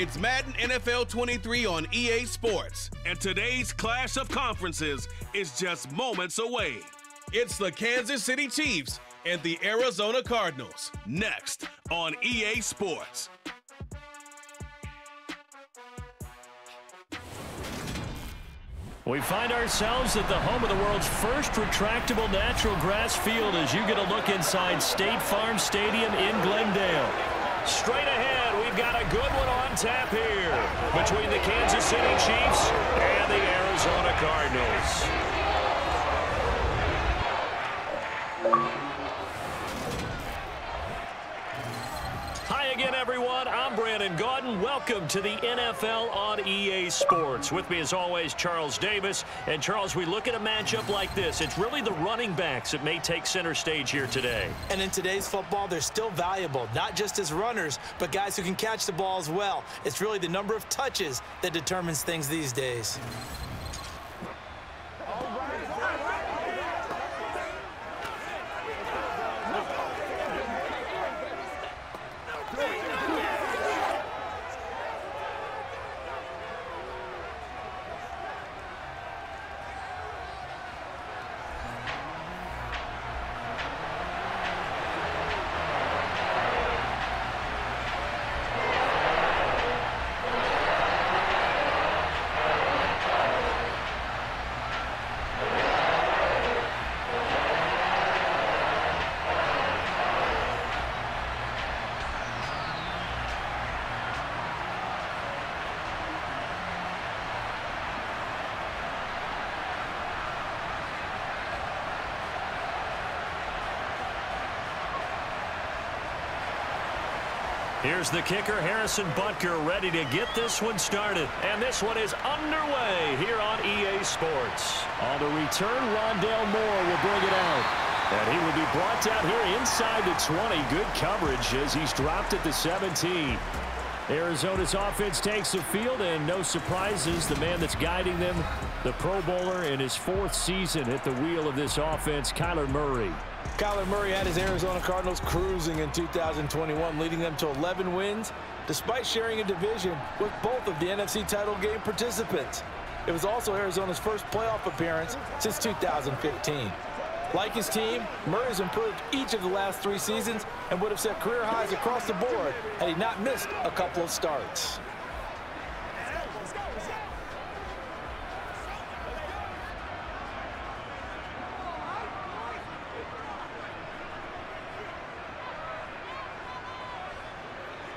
It's Madden NFL 23 on EA Sports. And today's clash of conferences is just moments away. It's the Kansas City Chiefs and the Arizona Cardinals, next on EA Sports. We find ourselves at the home of the world's first retractable natural grass field as you get a look inside State Farm Stadium in Glendale. Straight ahead, we've got a good one on tap here between the Kansas City Chiefs and the Arizona Cardinals. Hi again, everyone. I'm Brandon Gordon. Welcome to the NFL on EA Sports. With me, as always, Charles Davis. And, Charles, we look at a matchup like this. It's really the running backs that may take center stage here today. And in today's football, they're still valuable, not just as runners, but guys who can catch the ball as well. It's really the number of touches that determines things these days. Here's the kicker, Harrison Butker, ready to get this one started. And this one is underway here on EA Sports. On the return, Rondale Moore will bring it out. And he will be brought down here inside the 20. Good coverage as he's dropped at the 17. Arizona's offense takes the field, and no surprises, the man that's guiding them, the Pro Bowler in his fourth season at the wheel of this offense, Kyler Murray. Kyler Murray had his Arizona Cardinals cruising in 2021, leading them to 11 wins, despite sharing a division with both of the NFC title game participants. It was also Arizona's first playoff appearance since 2015. Like his team, Murray's improved each of the last three seasons and would have set career highs across the board had he not missed a couple of starts.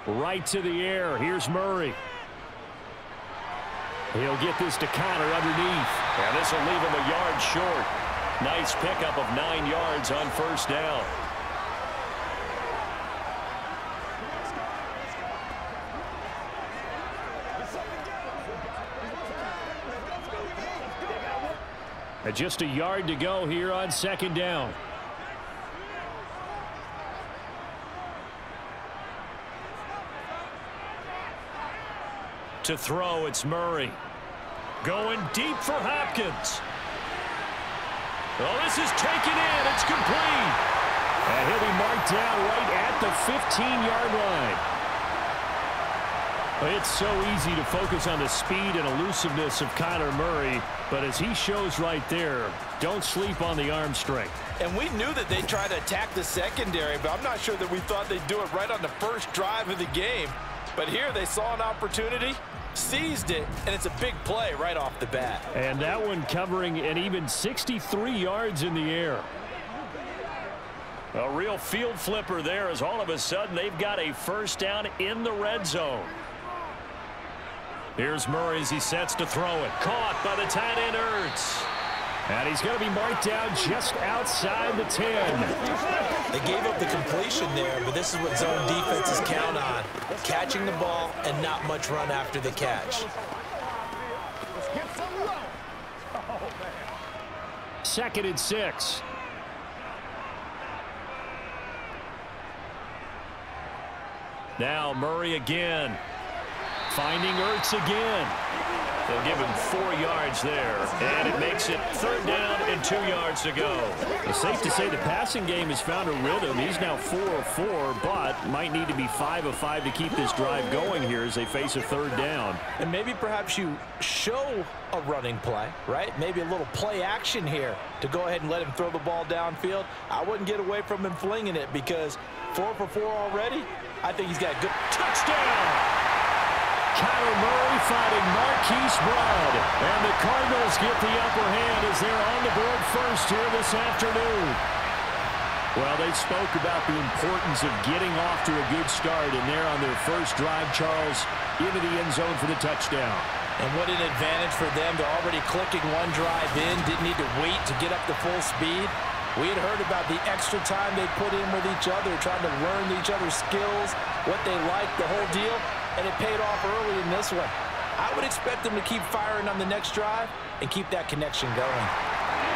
Right to the air. Here's Murray. He'll get this to Conner underneath. And this will leave him a yard short. Nice pickup of 9 yards on first down. And just a yard to go here on second down. To throw, it's Murray. Going deep for Hopkins. Oh, this is taken in. It's complete. And he'll be marked down right at the 15-yard line. It's so easy to focus on the speed and elusiveness of Kyler Murray, but as he shows right there, don't sleep on the arm strength. And we knew that they tried to attack the secondary, but I'm not sure that we thought they'd do it right on the first drive of the game. But here they saw an opportunity, seized it, and it's a big play right off the bat. And that one covering an even 63 yards in the air. A real field flipper there as all of a sudden they've got a first down in the red zone. Here's Murray as he sets to throw it. Caught by the tight end, Ertz. And he's going to be marked down just outside the 10. They gave up the completion there, but this is what zone defenses count on. Catching the ball and not much run after the catch. Second and 6. Now Murray again. Finding Ertz again. They'll give him 4 yards there, and it makes it 3rd down and 2 yards to go. It's safe to say the passing game has found a rhythm. He's now 4 of 4, but might need to be 5 of 5 to keep this drive going here as they face a 3rd down. And maybe perhaps you show a running play, right? Maybe a little play action here to go ahead and let him throw the ball downfield. I wouldn't get away from him flinging it, because 4 for 4 already, I think he's got a good touchdown. Kyler Murray fighting Marquise Brown, and the Cardinals get the upper hand as they're on the board first here this afternoon. Well, they spoke about the importance of getting off to a good start, and they're on their first drive, Charles, into the end zone for the touchdown. And what an advantage for them to already clicking one drive in, didn't need to wait to get up to full speed. We had heard about the extra time they put in with each other, trying to learn each other's skills, what they like, the whole deal. And it paid off early in this one. I would expect them to keep firing on the next drive and keep that connection going.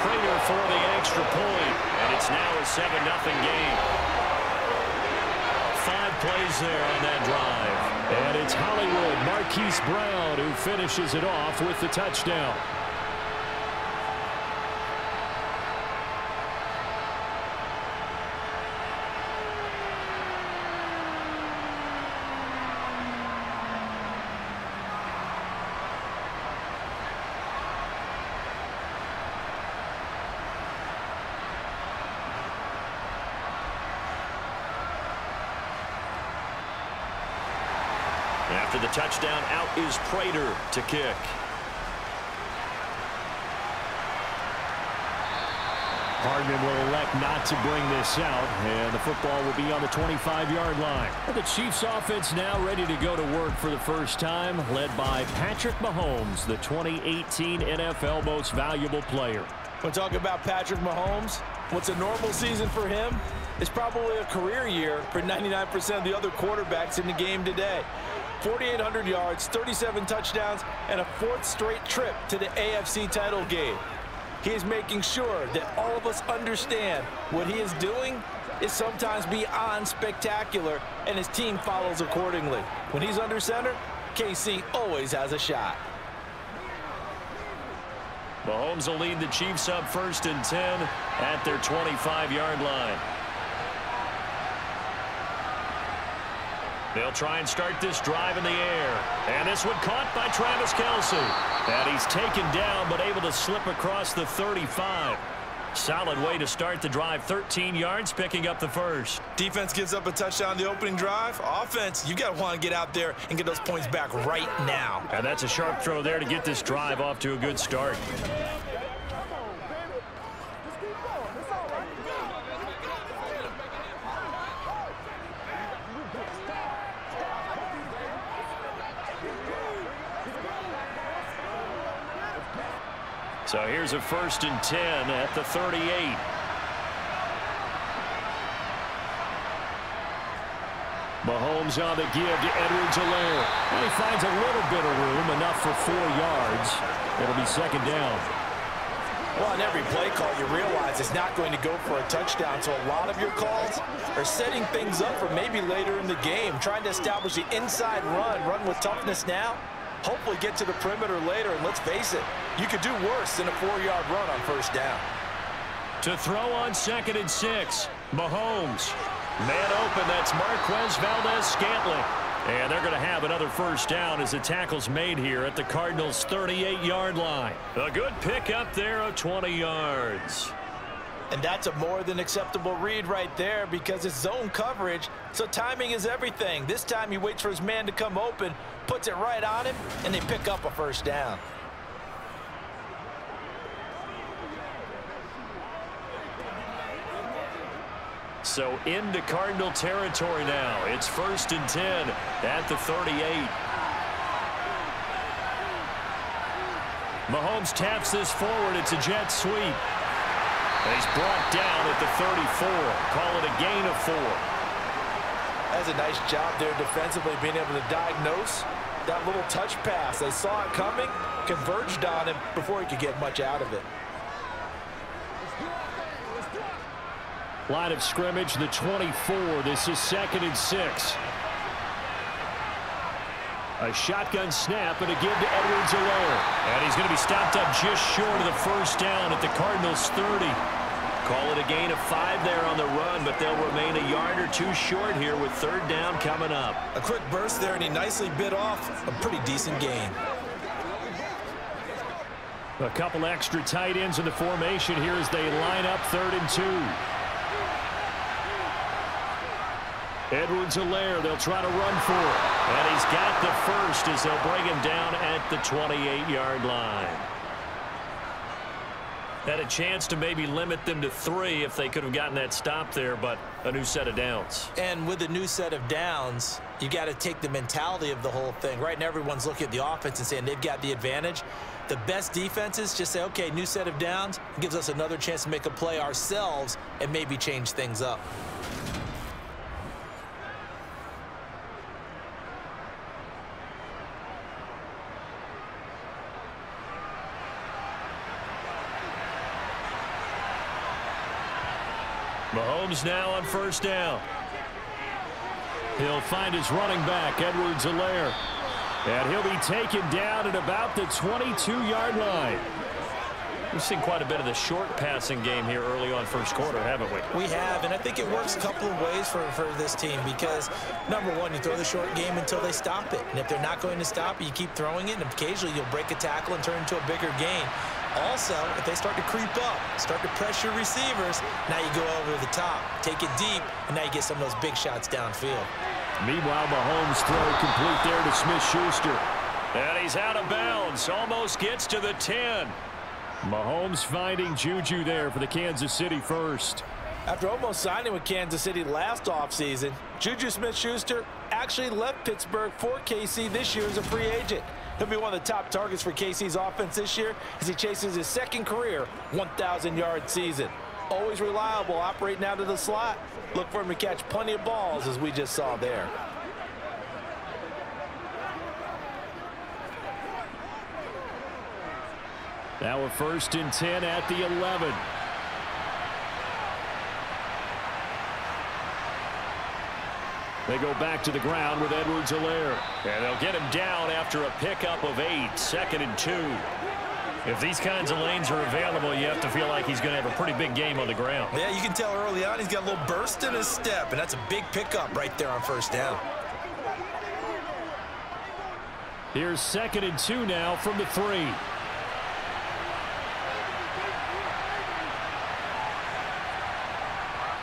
Prater for the extra point, and it's now a 7-0 game. 5 plays there on that drive. And it's Hollywood Marquise Brown who finishes it off with the touchdown. After the touchdown, out is Prater to kick. Hardman will elect not to bring this out, and the football will be on the 25-yard line. The Chiefs offense now ready to go to work for the first time, led by Patrick Mahomes, the 2018 NFL Most Valuable Player. When talking about Patrick Mahomes, what's a normal season for him? It's probably a career year for 99% of the other quarterbacks in the game today. 4,800 yards, 37 touchdowns, and a 4th straight trip to the AFC title game. He is making sure that all of us understand what he is doing is sometimes beyond spectacular, and his team follows accordingly. When he's under center, KC always has a shot. Mahomes will lead the Chiefs up 1st and 10 at their 25-yard line. They'll try and start this drive in the air. And this one caught by Travis Kelce. And he's taken down, but able to slip across the 35. Solid way to start the drive. 13 yards, picking up the 1st. Defense gives up a touchdown the opening drive. Offense, you got to want to get out there and get those points back right now. And that's a sharp throw there to get this drive off to a good start. So here's a 1st and 10 at the 38. Mahomes on the give to Edwards-Helaire. And he finds a little bit of room, enough for 4 yards. It'll be 2nd down. Well, on every play call, you realize it's not going to go for a touchdown, so a lot of your calls are setting things up for maybe later in the game, trying to establish the inside run with toughness now. Hopefully get to the perimeter later, and let's face it, you could do worse than a 4-yard run on 1st down. To throw on 2nd and 6, Mahomes. Man open, that's Marquez Valdez-Scantling. And they're going to have another 1st down as the tackle's made here at the Cardinals' 38-yard line. A good pick up there of 20 yards. And that's a more than acceptable read right there, because it's zone coverage, so timing is everything. This time he waits for his man to come open, puts it right on him, and they pick up a 1st down. So into Cardinal territory now. It's 1st and 10 at the 38. Mahomes taps this forward. It's a jet sweep. He's brought down at the 34. Call it a gain of 4. That's a nice job there defensively, being able to diagnose that little touch pass. They saw it coming, converged on him before he could get much out of it. Line of scrimmage, the 24. This is 2nd and 6. A shotgun snap and a give to Edwards-Helaire. And he's going to be stopped up just short of the first down at the Cardinals' 30. Call it a gain of 5 there on the run, but they'll remain a yard or two short here with third down coming up. A quick burst there, and he nicely bit off a pretty decent gain. A couple extra tight ends in the formation here as they line up 3rd and 2. Edwards-Helaire, they'll try to run for it. And he's got the first as they'll bring him down at the 28-yard line. Had a chance to maybe limit them to 3 if they could have gotten that stop there, but a new set of downs. And with a new set of downs, you got to take the mentality of the whole thing. Right now, everyone's looking at the offense and saying they've got the advantage. The best defenses just say, okay, new set of downs gives us another chance to make a play ourselves and maybe change things up. Mahomes now on first down. He'll find his running back, Edwards-Helaire. And he'll be taken down at about the 22-yard line. We've seen quite a bit of the short passing game here early on first quarter, haven't we? We have, and I think it works a couple of ways for this team because, number one, you throw the short game until they stop it. And if they're not going to stop it, you keep throwing it, and occasionally you'll break a tackle and turn into a bigger game. Also, if they start to creep up, start to pressure receivers, now you go over the top, take it deep, and now you get some of those big shots downfield. Meanwhile, Mahomes throw complete there to Smith-Schuster. And he's out of bounds, almost gets to the 10. Mahomes finding Juju there for the Kansas City first. After almost signing with Kansas City last offseason, Juju Smith-Schuster actually left Pittsburgh for KC this year as a free agent. He'll be one of the top targets for KC's offense this year as he chases his second career 1,000-yard season. Always reliable, operating out of the slot. Look for him to catch plenty of balls, as we just saw there. Now a 1st and 10 at the 11. They go back to the ground with Edwards-Helaire. And they'll get him down after a pickup of 8, 2nd and 2. If these kinds of lanes are available, you have to feel like he's going to have a pretty big game on the ground. Yeah, you can tell early on he's got a little burst in his step, and that's a big pickup right there on first down. Here's 2nd and 2 now from the 3.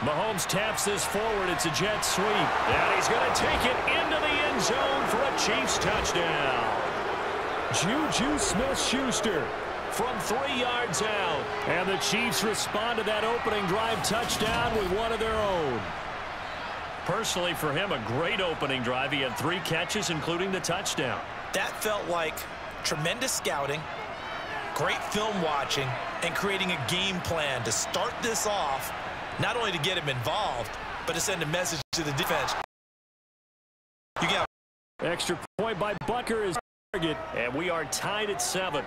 Mahomes taps this forward. It's a jet sweep. And he's going to take it into the end zone for a Chiefs touchdown. Juju Smith-Schuster from 3 yards out. And the Chiefs respond to that opening drive touchdown with one of their own. Personally, for him, a great opening drive. He had 3 catches, including the touchdown. That felt like tremendous scouting, great film watching, and creating a game plan to start this off. Not only to get him involved, but to send a message to the defense. You got extra point by Butker is target, and we are tied at 7.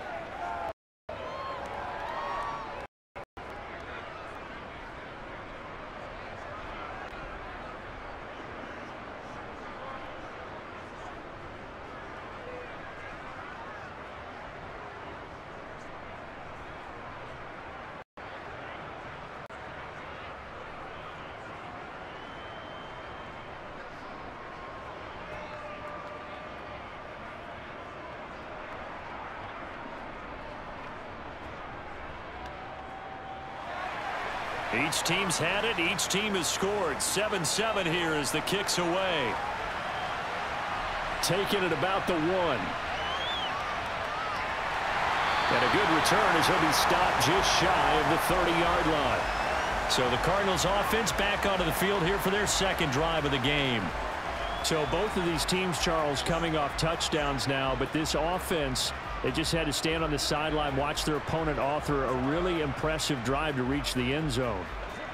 Each team's had it. Each team has scored. 7-7 here as the kick's away. Taken at about the 1. And a good return as he'll be stopped just shy of the 30-yard line. So the Cardinals offense back onto the field here for their second drive of the game. So both of these teams, Charles, coming off touchdowns now, but this offense, they just had to stand on the sideline, watch their opponent author a really impressive drive to reach the end zone.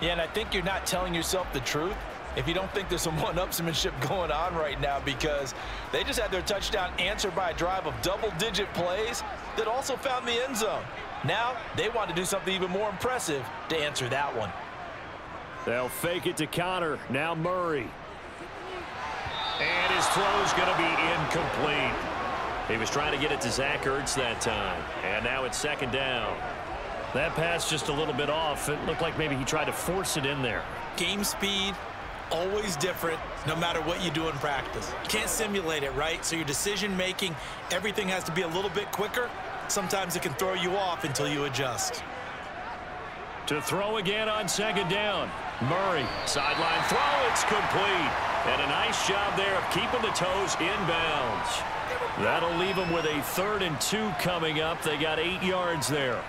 Yeah, and I think you're not telling yourself the truth if you don't think there's some one-upsmanship going on right now, because they just had their touchdown answered by a drive of double-digit plays that also found the end zone. Now they want to do something even more impressive to answer that one. They'll fake it to Conner. Now Murray. And his throw's going to be incomplete. He was trying to get it to Zach Ertz that time. And now it's second down. That pass just a little bit off. It looked like maybe he tried to force it in there. Game speed, always different, no matter what you do in practice. You can't simulate it, right? So your decision-making, everything has to be a little bit quicker. Sometimes it can throw you off until you adjust. To throw again on second down. Murray, sideline throw, it's complete. And a nice job there of keeping the toes inbounds. That'll leave them with a 3rd and 2 coming up. They got 8 yards there.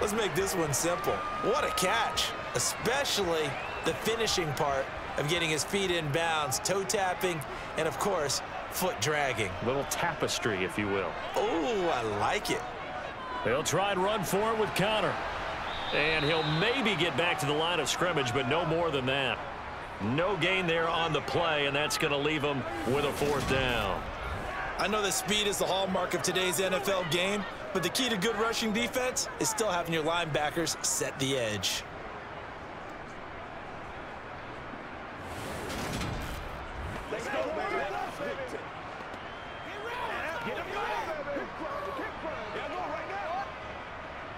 Let's make this one simple. What a catch, especially the finishing part of getting his feet in bounds, toe tapping, and of course, foot dragging. Little tapestry, if you will. Oh, I like it. They'll try and run for it with Conner. And he'll maybe get back to the line of scrimmage, but no more than that. No gain there on the play, and that's going to leave him with a 4th down. I know that speed is the hallmark of today's NFL game, but the key to good rushing defense is still having your linebackers set the edge.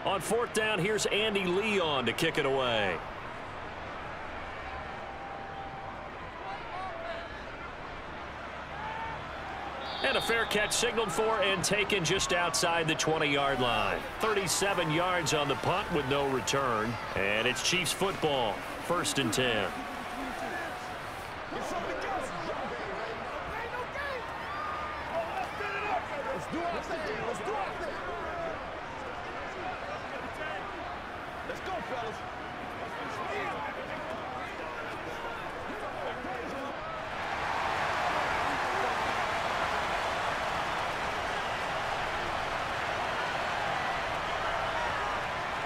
On 4th down, here's Andy Leon to kick it away. And a fair catch signaled for and taken just outside the 20-yard line. 37 yards on the punt with no return. And it's Chiefs football, 1st and 10.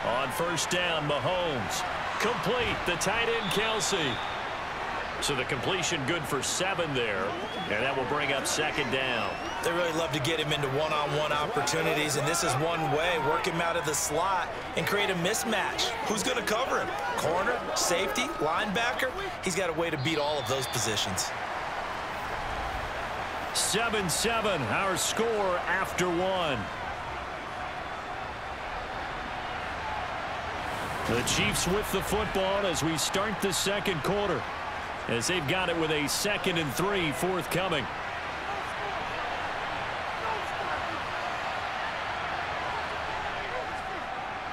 On 1st down, Mahomes. Complete, the tight end, Kelce. So the completion good for 7 there, and that will bring up 2nd down. They really love to get him into one-on-one opportunities, and this is one way. Work him out of the slot and create a mismatch. Who's going to cover him? Corner, safety, linebacker? He's got a way to beat all of those positions. 7-7, our score after 1. The Chiefs with the football as we start the 2nd quarter, as they've got it with a 2nd and 3 forthcoming.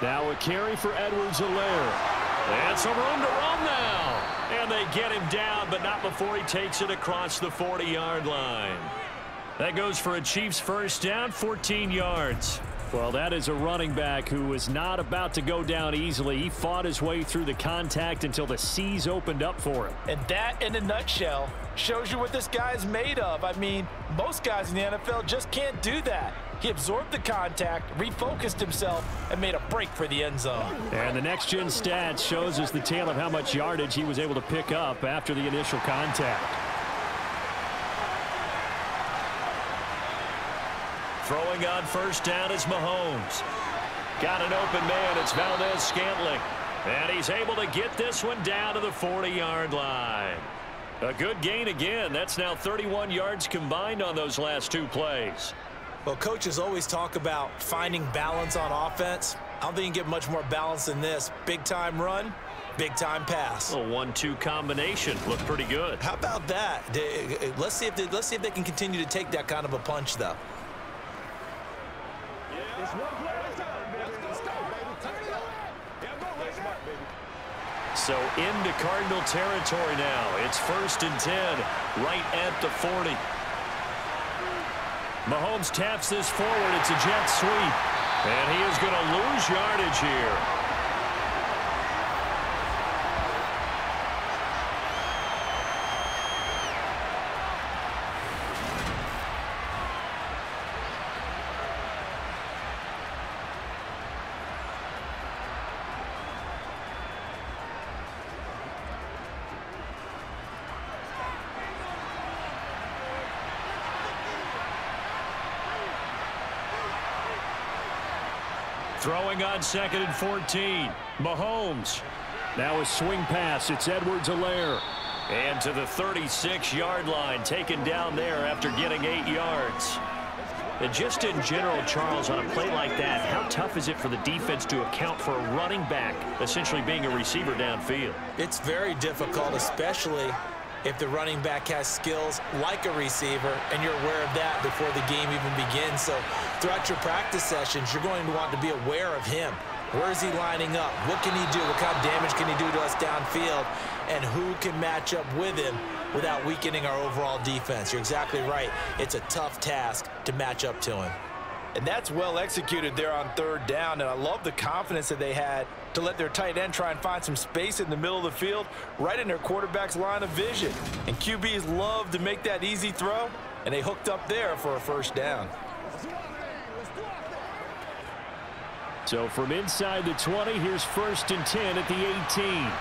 Now a carry for Edwards-Helaire. And some room to run now. And they get him down, but not before he takes it across the 40-yard line. That goes for a Chiefs 1st down, 14 yards. Well, that is a running back who is not about to go down easily. He fought his way through the contact until the C's opened up for him. And that, in a nutshell, shows you what this guy's made of. I mean, most guys in the NFL just can't do that. He absorbed the contact, refocused himself, and made a break for the end zone. And the next-gen stats shows us the tale of how much yardage he was able to pick up after the initial contact. Throwing on 1st down is Mahomes. Got an open man. It's Valdez-Scantling. And he's able to get this one down to the 40-yard line. A good gain again. That's now 31 yards combined on those last 2 plays. Well, coaches always talk about finding balance on offense. I don't think you can get much more balance than this. Big-time run, big-time pass. A 1-2 combination. Looked pretty good. How about that? Let's see if they can continue to take that kind of a punch, though. So into Cardinal territory now. It's 1st and 10, right at the 40. Mahomes taps this forward. It's a jet sweep. And he is going to lose yardage here. Throwing on 2nd and 14. Mahomes. Now a swing pass. It's Edwards-Helaire. And to the 36-yard line. Taken down there after getting 8 yards. And just in general, Charles, on a play like that, how tough is it for the defense to account for a running back essentially being a receiver downfield? It's very difficult, especially if the running back has skills like a receiver, and you're aware of that before the game even begins. So throughout your practice sessions, you're going to want to be aware of him. Where is he lining up? What can he do? What kind of damage can he do to us downfield? And who can match up with him without weakening our overall defense? You're exactly right. It's a tough task to match up to him. And that's well executed there on third down. And I love the confidence that they had to let their tight end try and find some space in the middle of the field, right in their quarterback's line of vision. And QBs love to make that easy throw, and they hooked up there for a first down. So from inside the 20, here's 1st and 10 at the 18.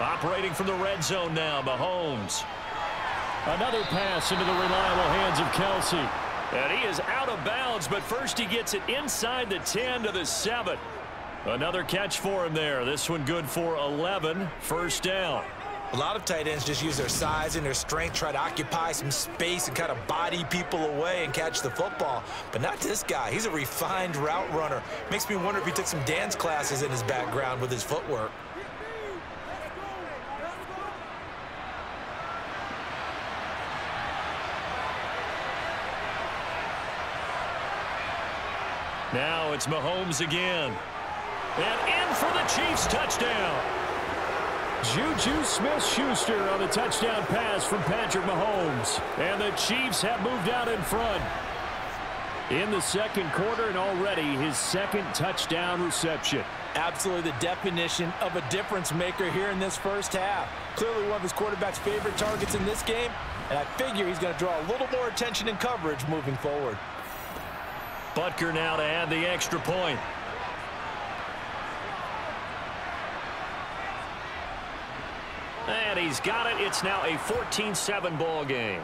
Operating from the red zone now, Mahomes. Another pass into the reliable hands of Kelce. And he is out of bounds, but first he gets it inside the 10 to the 7. Another catch for him there. This one good for 11. First down. A lot of tight ends just use their size and their strength, try to occupy some space and kind of body people away and catch the football. But not this guy. He's a refined route runner. Makes me wonder if he took some dance classes in his background with his footwork. Now it's Mahomes again. And in for the Chiefs touchdown. Juju Smith-Schuster on the touchdown pass from Patrick Mahomes. And the Chiefs have moved out in front in the second quarter, and already his second touchdown reception. Absolutely the definition of a difference maker here in this first half. Clearly one of his quarterback's favorite targets in this game, and I figure he's going to draw a little more attention and coverage moving forward. Butker now to add the extra point. And he's got it. It's now a 14-7 ball game.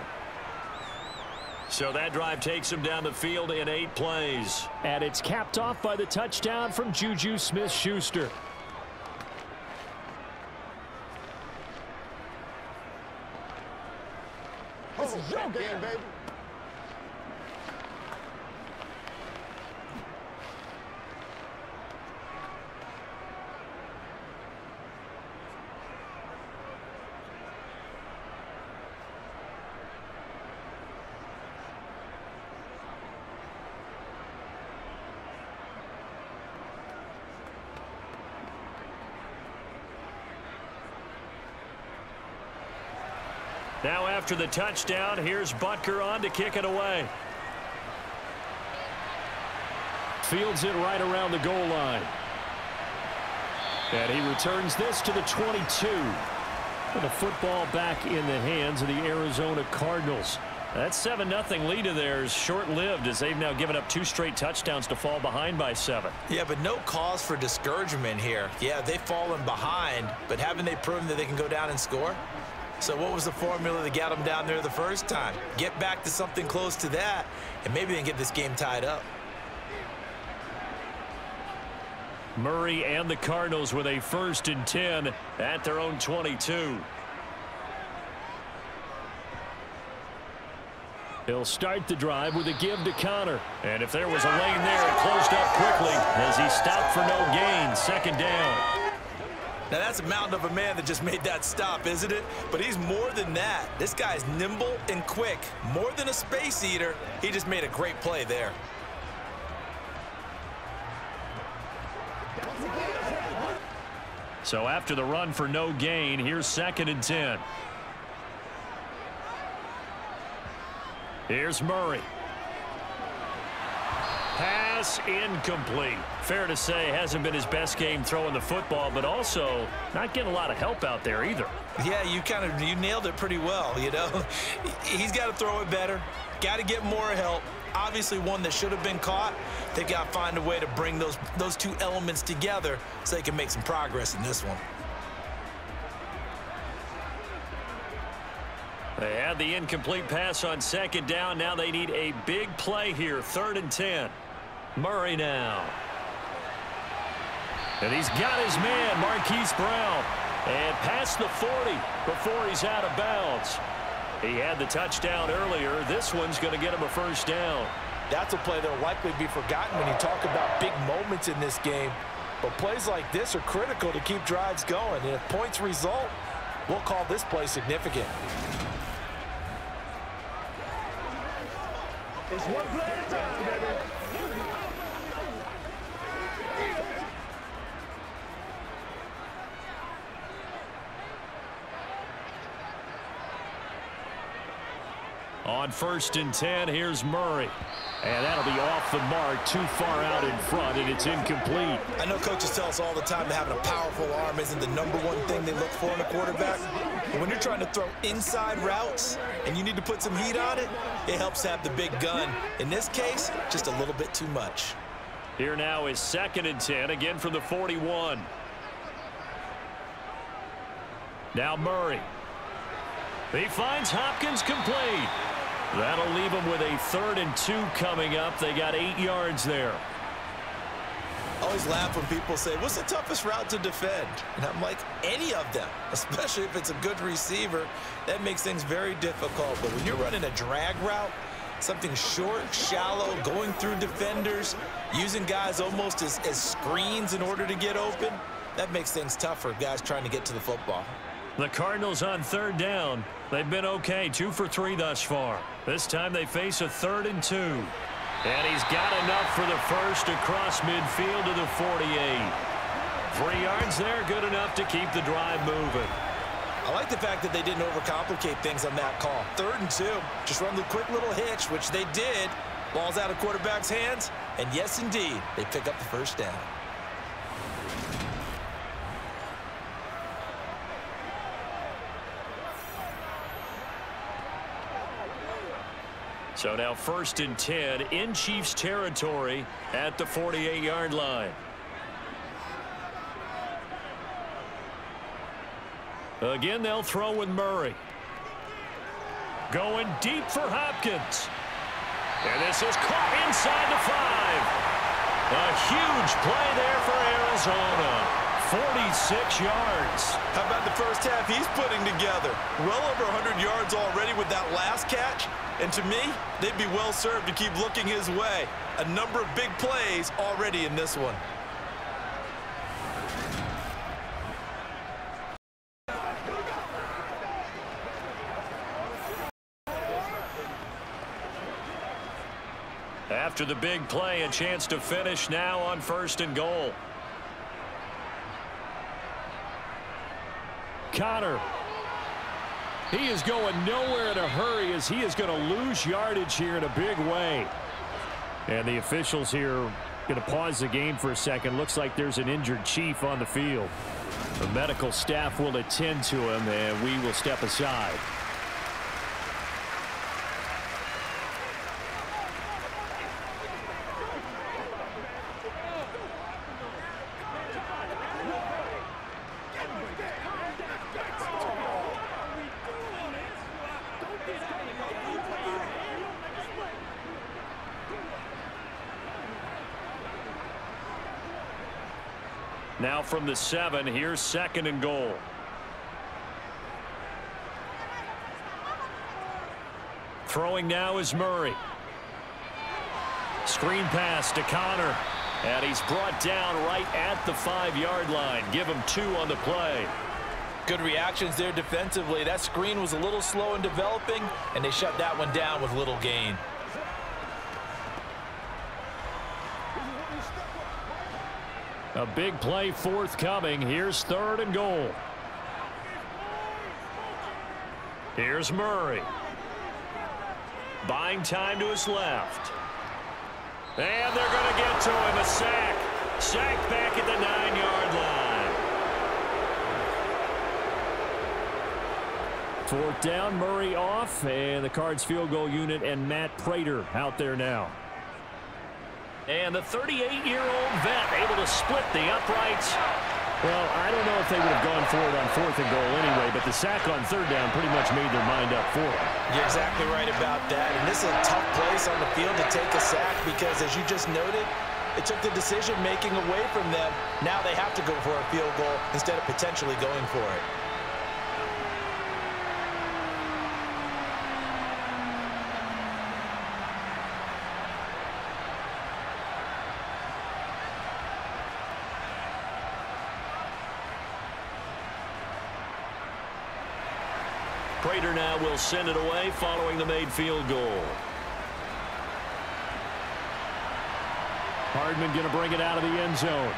So that drive takes him down the field in 8 plays. And it's capped off by the touchdown from Juju Smith-Schuster. This is your game, baby. Now after the touchdown, here's Butker on to kick it away. Fields it right around the goal line. And he returns this to the 22. With the football back in the hands of the Arizona Cardinals. That 7-0 lead of theirs short-lived, as they've now given up 2 straight touchdowns to fall behind by 7. Yeah, but no cause for discouragement here. Yeah, they've fallen behind, but haven't they proven that they can go down and score? So what was the formula that got them down there the first time? Get back to something close to that, and maybe they can get this game tied up. Murray and the Cardinals with a 1st and 10 at their own 22. He'll start the drive with a give to Conner. And if there was a lane there, it closed up quickly as he stopped for no gain. Second down. Now, that's a mountain of a man that just made that stop, isn't it? But he's more than that. This guy's nimble and quick, more than a space eater. He just made a great play there. So after the run for no gain, here's 2nd and 10. Here's Murray. Pass incomplete. Fair to say, hasn't been his best game throwing the football, but also not getting a lot of help out there either. Yeah, you nailed it pretty well, you know. He's got to throw it better, got to get more help. Obviously one that should have been caught. They've got to find a way to bring those two elements together so they can make some progress in this one. They had the incomplete pass on second down. Now they need a big play here, 3rd and 10. Murray now. And he's got his man, Marquise Brown. And past the 40 before he's out of bounds. He had the touchdown earlier. This one's going to get him a first down. That's a play that'll likely be forgotten when you talk about big moments in this game. But plays like this are critical to keep drives going. And if points result, we'll call this play significant. It's one play at a time, baby. On first and 10, here's Murray. And that'll be off the mark, too far out in front, and it's incomplete. I know coaches tell us all the time that having a powerful arm isn't the #1 thing they look for in a quarterback. But when you're trying to throw inside routes and you need to put some heat on it, it helps have the big gun. In this case, just a little bit too much. Here now is second and 10, again from the 41. Now Murray. He finds Hopkins complete. That'll leave him with a 3rd and 2 coming up. They got 8 yards there. I always laugh when people say, what's the toughest route to defend? And I'm like, any of them, especially if it's a good receiver. That makes things very difficult. But when you're running a drag route, something short, shallow, going through defenders, using guys almost as screens in order to get open, that makes things tougher, guys trying to get to the football. The Cardinals on 3rd down. They've been okay, 2 for 3 thus far. This time they face a 3rd and 2. And he's got enough for the first across midfield to the 48. 3 yards there, good enough to keep the drive moving. I like the fact that they didn't overcomplicate things on that call. 3rd and 2, just run the quick little hitch, which they did. Ball's out of quarterback's hands, and yes, indeed, they pick up the first down. So now 1st and 10 in Chiefs territory at the 48-yard line. Again, they'll throw with Murray. Going deep for Hopkins. And this is caught inside the 5. A huge play there for Arizona. 46 yards. How about the first half he's putting together? Well over 100 yards already with that last catch. And to me, they'd be well served to keep looking his way. A number of big plays already in this one. After the big play, a chance to finish now on 1st and goal. Conner. He is going nowhere in a hurry as he is going to lose yardage here in a big way. And the officials here are going to pause the game for a second. Looks like there's an injured Chief on the field. The medical staff will attend to him, and we will step aside. Now from the 7, here's 2nd and goal. Throwing now is Murray. Screen pass to Conner. And he's brought down right at the 5-yard line. Give him 2 on the play. Good reactions there defensively. That screen was a little slow in developing, and they shut that one down with little gain. A big play forthcoming. Here's 3rd and goal. Here's Murray. Buying time to his left. And they're going to get to him. A sack. Sack back at the 9-yard line. 4th down. Murray off. And the Cards field goal unit and Matt Prater out there now. And the 38-year-old vet able to split the uprights. Well, I don't know if they would have gone for it on 4th and goal anyway, but the sack on 3rd down pretty much made their mind up for it. You're exactly right about that. And this is a tough place on the field to take a sack because, as you just noted, it took the decision-making away from them. Now they have to go for a field goal instead of potentially going for it. Prater now will send it away following the made field goal. Hardman going to bring it out of the end zone.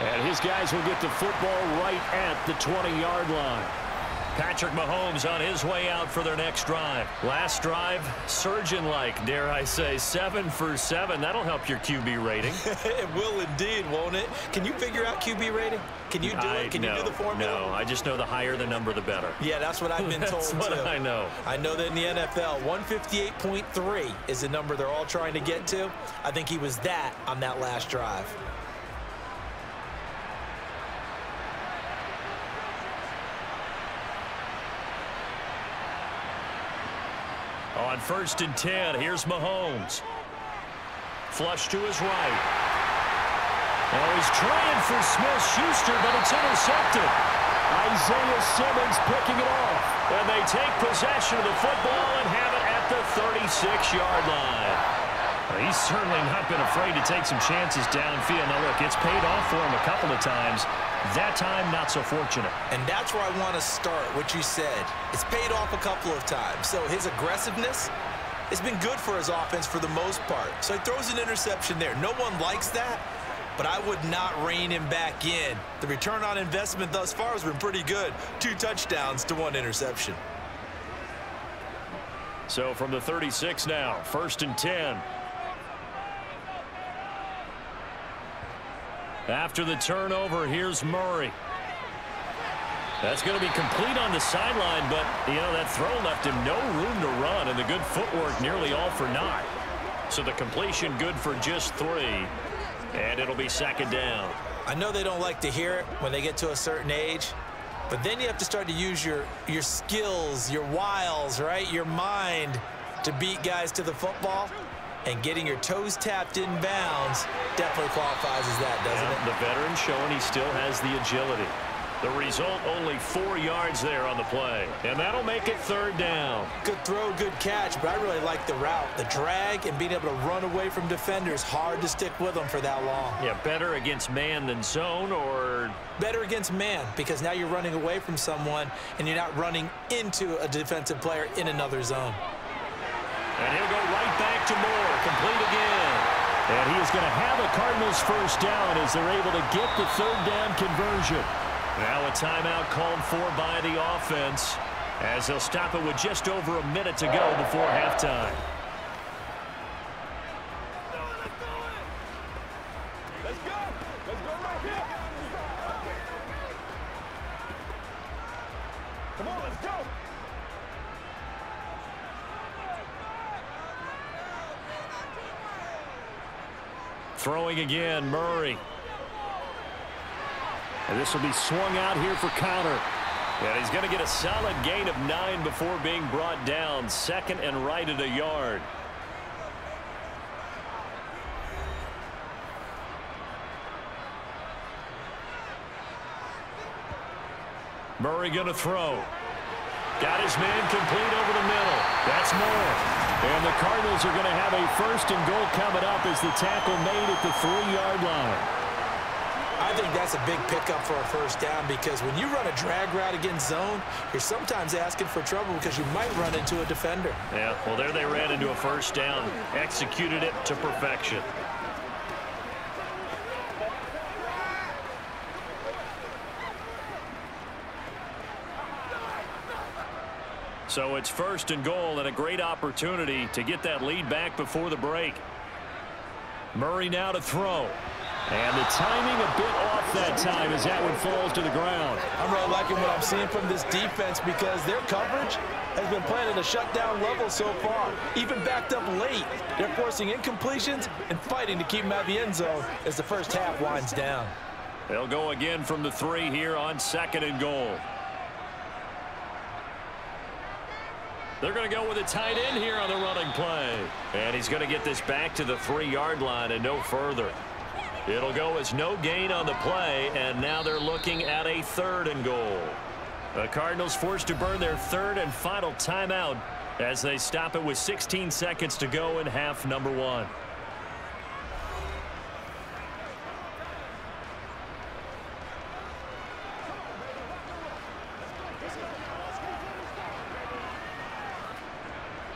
And his guys will get the football right at the 20-yard line. Patrick Mahomes on his way out for their next drive. Last drive, surgeon-like, dare I say, 7 for 7. That'll help your QB rating. It will indeed, won't it? Can you figure out QB rating? Can you do it? Can you do the formula? No, I just know the higher the number, the better. Yeah, that's what I've been told, too. That's what I know. I know that in the NFL, 158.3 is the number they're all trying to get to. I think he was that on that last drive. On 1st and 10, here's Mahomes. Flush to his right. Oh, he's trying for Smith-Schuster, but it's intercepted. Isaiah Simmons picking it off. And they take possession of the football and have it at the 36-yard line. Well, he's certainly not been afraid to take some chances downfield. Now, look, it's paid off for him a couple of times. That time, not so fortunate. And that's where I want to start, what you said. It's paid off a couple of times. So his aggressiveness has been good for his offense for the most part. So he throws an interception there. No one likes that, but I would not rein him back in. The return on investment thus far has been pretty good. 2 touchdowns to 1 interception. So from the 36 now, 1st and 10. After the turnover, here's Murray. That's going to be complete on the sideline, but, you know, that throw left him no room to run, and the good footwork nearly all for naught. So the completion good for just 3, and it'll be 2nd down. I know they don't like to hear it when they get to a certain age, but then you have to start to use your skills, your wiles, right, your mind to beat guys to the football. And getting your toes tapped inbounds definitely qualifies as that, doesn't it? The veteran showing he still has the agility. The result, only 4 yards there on the play. And that'll make it 3rd down. Good throw, good catch, but I really like the route. The drag and being able to run away from defenders, hard to stick with them for that long. Yeah, better against man than zone, or? Better against man, because now you're running away from someone and you're not running into a defensive player in another zone. And he'll go right back to Moore, complete again. And he is going to have a Cardinals 1st down as they're able to get the 3rd down conversion. Now a timeout called for by the offense as they'll stop it with just over a minute to go before halftime. Throwing again, Murray. And this will be swung out here for Conner. And he's going to get a solid gain of 9 before being brought down. 2nd and right at a yard. Murray going to throw. Got his man complete over the middle. That's Moore. And the Cardinals are going to have a 1st and goal coming up as the tackle made at the 3-yard line. I think that's a big pickup for a 1st down because when you run a drag route against zone, you're sometimes asking for trouble because you might run into a defender. Yeah, well, there they ran into a 1st down, executed it to perfection. So it's 1st and goal and a great opportunity to get that lead back before the break. Murray now to throw. And the timing a bit off that time as that one falls to the ground. I'm really liking what I'm seeing from this defense because their coverage has been playing at a shutdown level so far. Even backed up late, they're forcing incompletions and fighting to keep them out of the end zone as the 1st half winds down. They'll go again from the 3 here on 2nd and goal. They're going to go with a tight end here on the running play. And he's going to get this back to the 3-yard line and no further. It'll go as no gain on the play, and now they're looking at a 3rd and goal. The Cardinals forced to burn their 3rd and final timeout as they stop it with 16 seconds to go in half number 1.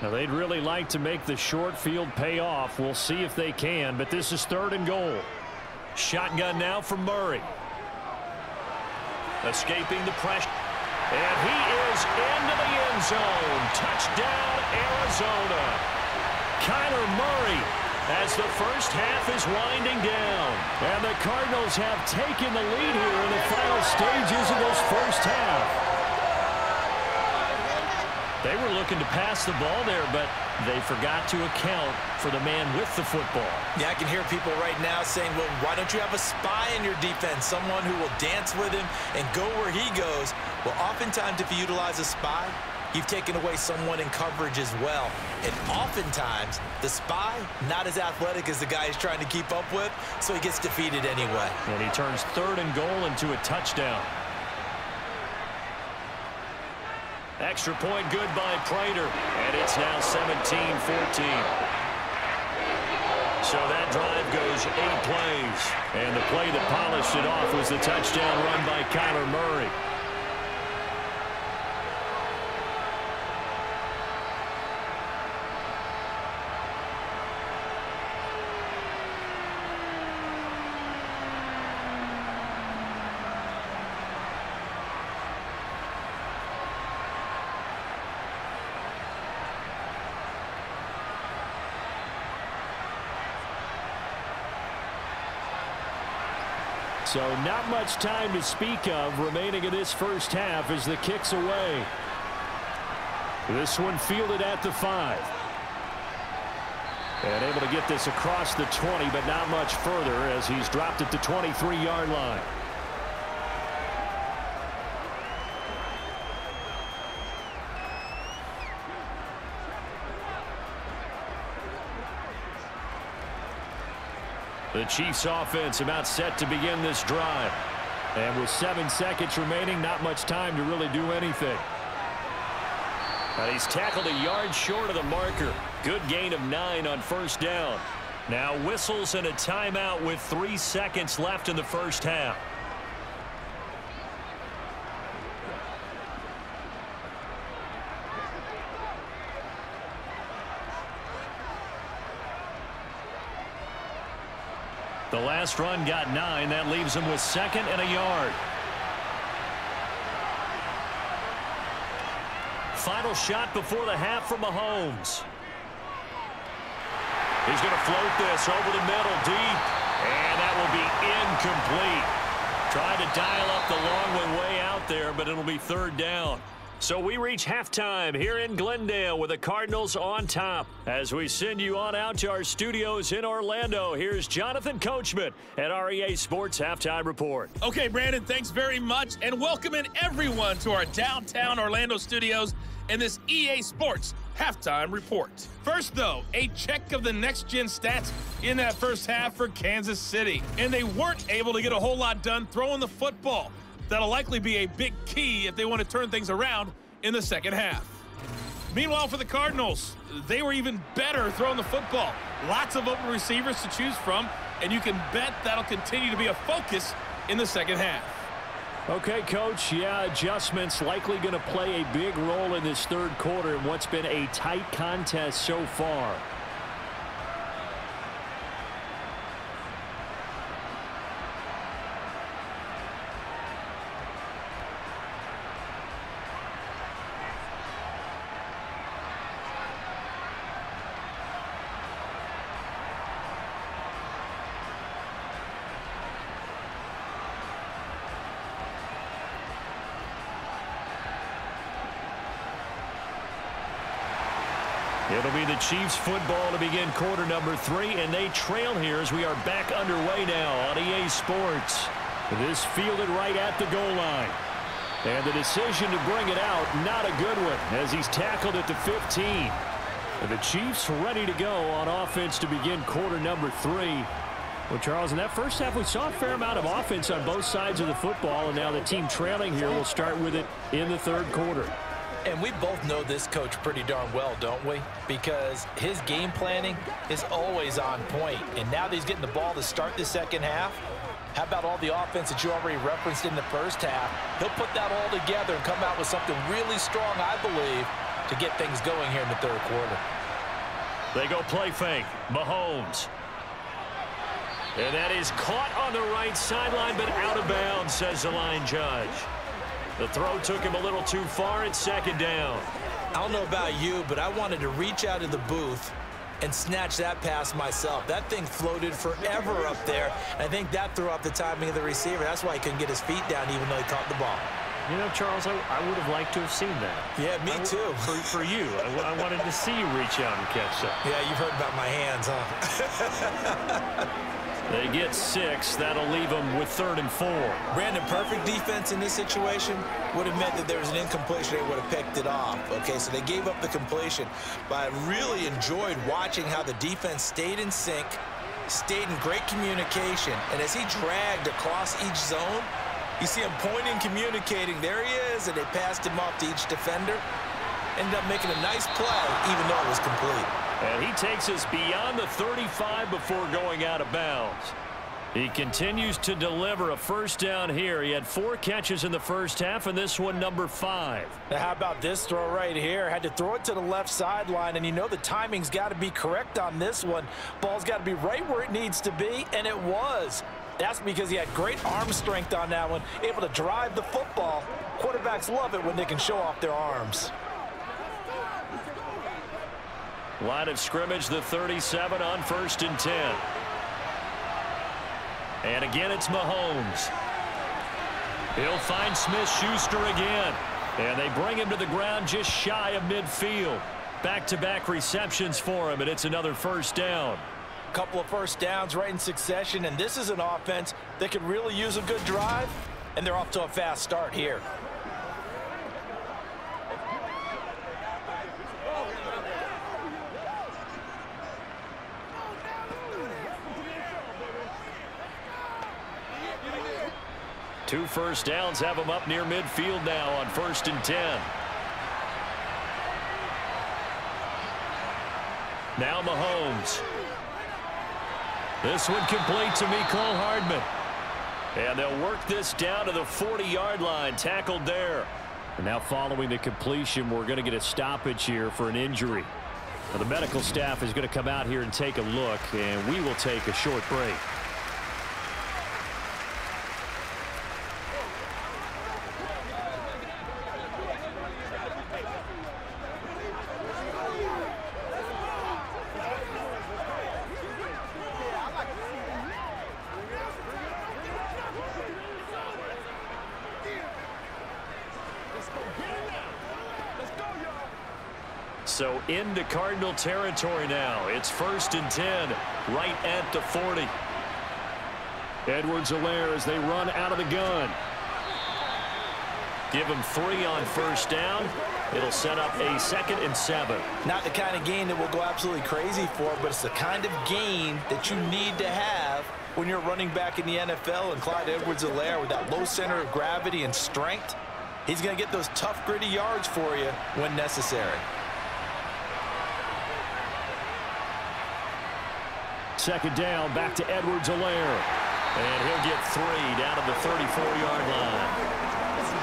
Now they'd really like to make the short field pay off. We'll see if they can, but this is 3rd and goal. Shotgun now from Murray. Escaping the pressure. And he is into the end zone. Touchdown, Arizona. Kyler Murray, as the first half is winding down. And the Cardinals have taken the lead here in the final stages of this first half. They were looking to pass the ball there, but they forgot to account for the man with the football. Yeah, I can hear people right now saying, well, why don't you have a spy in your defense, someone who will dance with him and go where he goes? Well, oftentimes if you utilize a spy, you've taken away someone in coverage as well. And oftentimes, the spy, not as athletic as the guy he's trying to keep up with, so he gets defeated anyway. And he turns 3rd and goal into a touchdown. Extra point good by Prater, and it's now 17-14. So that drive goes 8 plays, and the play that polished it off was the touchdown run by Kyler Murray. So not much time to speak of remaining in this first half as the kick's away. This one fielded at the 5. And able to get this across the 20, but not much further as he's dropped at the 23-yard line. The Chiefs offense about set to begin this drive. And with 7 seconds remaining, not much time to really do anything. But he's tackled a yard short of the marker. Good gain of 9 on 1st down. Now whistles and a timeout with 3 seconds left in the first half. The last run got 9. That leaves him with 2nd and a yard. Final shot before the half from Mahomes. He's going to float this over the middle deep. And that will be incomplete. Tried to dial up the long one way out there, but it'll be 3rd down. So we reach halftime here in Glendale with the Cardinals on top. As we send you on out to our studios in Orlando, here's Jonathan Coachman at EA Sports Halftime Report. Okay, Brandon, thanks very much, and welcome in everyone to our downtown Orlando studios in this EA Sports Halftime Report. First, though, a check of the next-gen stats in that first half for Kansas City, and they weren't able to get a whole lot done throwing the football. That'll likely be a big key if they want to turn things around in the second half. Meanwhile, for the Cardinals, they were even better throwing the football. Lots of open receivers to choose from, and you can bet that'll continue to be a focus in the second half. Okay, Coach, yeah, adjustments likely going to play a big role in this 3rd quarter in what's been a tight contest so far. It'll be the Chiefs football to begin quarter number 3, and they trail here as we are back underway now on EA Sports. This fielded right at the goal line. And the decision to bring it out, not a good one, as he's tackled at the 15. And the Chiefs ready to go on offense to begin quarter number 3. Well, Charles, in that first half, we saw a fair amount of offense on both sides of the football, and now the team trailing here will start with it in the 3rd quarter. And we both know this coach pretty darn well, don't we? Because his game planning is always on point. And now that he's getting the ball to start the second half, how about all the offense that you already referenced in the first half? He'll put that all together and come out with something really strong, I believe, to get things going here in the third quarter. They go play fake. Mahomes. And that is caught on the right sideline, but out of bounds, says the line judge. The throw took him a little too far. It's second down. I don't know about you, but I wanted to reach out of the booth and snatch that pass myself. That thing floated forever up there. And I think that threw off the timing of the receiver. That's why he couldn't get his feet down even though he caught the ball. You know, Charles, I would have liked to have seen that. Yeah, me too. For you. I wanted to see you reach out and catch that. Yeah, you've heard about my hands, huh? They get six. That'll leave them with third and four. Brandon, perfect defense in this situation would have meant that there was an incompletion. They would have picked it off. Okay, so they gave up the completion. But I really enjoyed watching how the defense stayed in sync, stayed in great communication. And as he dragged across each zone, you see him pointing, communicating. There he is, and they passed him off to each defender. Ended up making a nice play, even though it was complete. And he takes us beyond the 35 before going out of bounds. He continues to deliver a first down here. He had 4 catches in the first half, and this one number 5. Now how about this throw right here? Had to throw it to the left sideline, and you know the timing's got to be correct on this one. Ball's got to be right where it needs to be, and it was. That's because he had great arm strength on that one, able to drive the football. Quarterbacks love it when they can show off their arms. Line of scrimmage, the 37 on first and 10. And again, it's Mahomes. He'll find Smith-Schuster again. And they bring him to the ground just shy of midfield. Back-to-back receptions for him, and it's another first down. A couple of first downs right in succession, and this is an offense that can really use a good drive, and they're off to a fast start here. Two first downs have him up near midfield now on first and 10. Now Mahomes. This one complete to Mecole Hardman. And they'll work this down to the 40-yard line. Tackled there. And now following the completion, we're going to get a stoppage here for an injury. Now the medical staff is going to come out here and take a look, and we will take a short break. So into Cardinal territory now. It's first and 10, right at the 40. Edwards-Helaire as they run out of the gun. Give him 3 on first down. It'll set up a second and 7. Not the kind of game that we'll go absolutely crazy for, but it's the kind of game that you need to have when you're running back in the NFL. And Clyde Edwards-Helaire with that low center of gravity and strength, he's going to get those tough, gritty yards for you when necessary. Second down, back to Edwards-Helaire. And he'll get 3 down to the 34-yard line.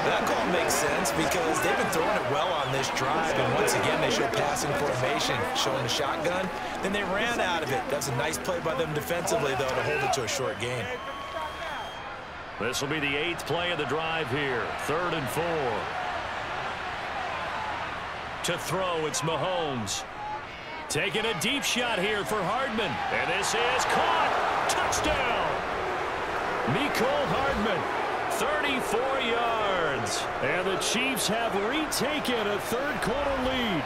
That call makes sense because they've been throwing it well on this drive. And once again, they show passing formation, showing the shotgun. Then they ran out of it. That's a nice play by them defensively, though, to hold it to a short game. This will be the 8th play of the drive here. Third and 4. To throw, it's Mahomes. Taking a deep shot here for Hardman. And this is caught. Touchdown. Mecole Hardman, 34 yards. And the Chiefs have retaken a third quarter lead.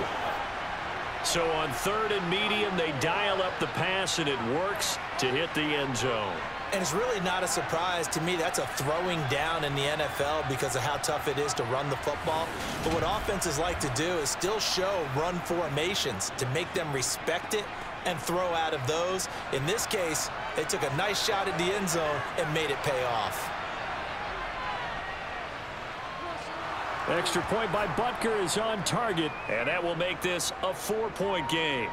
So on third and medium, they dial up the pass, and it works to hit the end zone. And it's really not a surprise to me. That's a throwing down in the NFL because of how tough it is to run the football. But what offenses like to do is still show run formations to make them respect it and throw out of those. In this case, they took a nice shot at the end zone and made it pay off. Extra point by Butker is on target, and that will make this a 4-point game.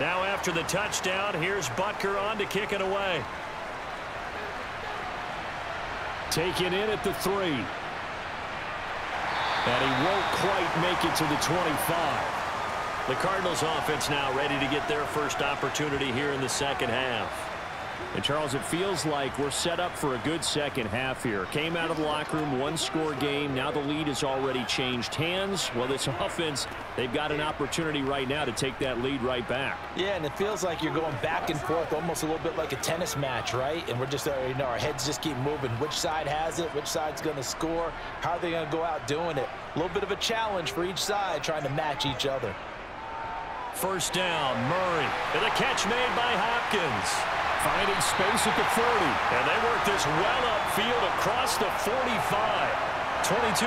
Now after the touchdown, here's Butker on to kick it away. Taken in at the 3. And he won't quite make it to the 25. The Cardinals offense now ready to get their first opportunity here in the second half. And Charles, it feels like we're set up for a good second half here. Came out of the locker room, one-score game. Now the lead has already changed hands. Well, this offense, they've got an opportunity right now to take that lead right back. Yeah, and it feels like you're going back and forth almost a little bit like a tennis match, right? And we're just, you know, our heads just keep moving. Which side has it? Which side's going to score? How are they going to go out doing it? A little bit of a challenge for each side trying to match each other. First down, Murray. And a catch made by Hopkins. Finding space at the 40. And they work this well upfield across the 45.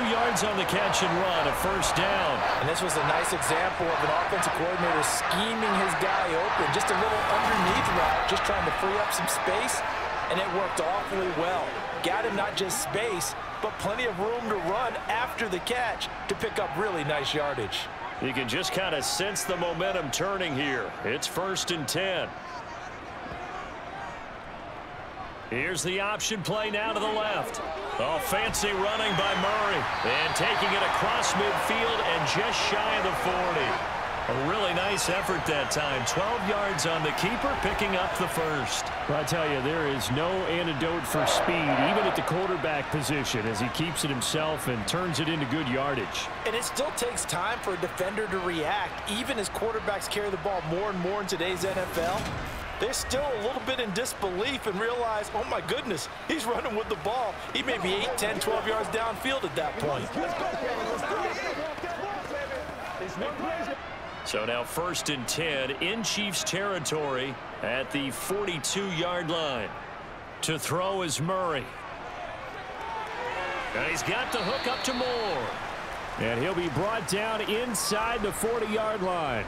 22 yards on the catch and run, a first down. And this was a nice example of an offensive coordinator scheming his guy open. Just a little underneath route, just trying to free up some space. And it worked awfully well. Got him not just space, but plenty of room to run after the catch to pick up really nice yardage. You can just kind of sense the momentum turning here. It's 1st and 10. Here's the option play now to the left. Oh, fancy running by Murray. And taking it across midfield and just shy of the 40. A really nice effort that time. 12 yards on the keeper, picking up the 1st. Well, I tell you, there is no antidote for speed, even at the quarterback position, as he keeps it himself and turns it into good yardage. And it still takes time for a defender to react, even as quarterbacks carry the ball more and more in today's NFL. They're still a little bit in disbelief and realize, oh, my goodness, he's running with the ball. He may be 8, 10, 12 yards downfield at that point. So now 1st and 10 in Chiefs territory at the 42-yard line. To throw is Murray. And he's got the hook up to Moore. And he'll be brought down inside the 40-yard line.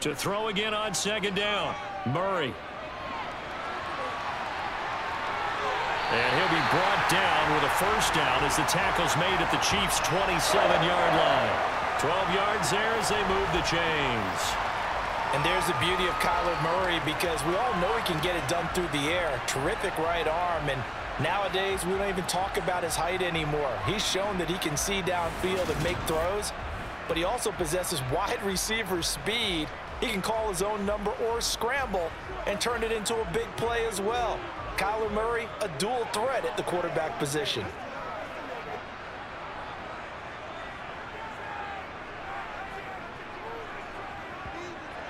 To throw again on 2nd down, Murray. And he'll be brought down with a 1st down as the tackle's made at the Chiefs' 27-yard line. 12 yards there as they move the chains. And there's the beauty of Kyler Murray, because we all know he can get it done through the air. Terrific right arm, and nowadays we don't even talk about his height anymore. He's shown that he can see downfield and make throws, but he also possesses wide receiver speed. He can call his own number or scramble and turn it into a big play as well. Kyler Murray, a dual threat at the quarterback position.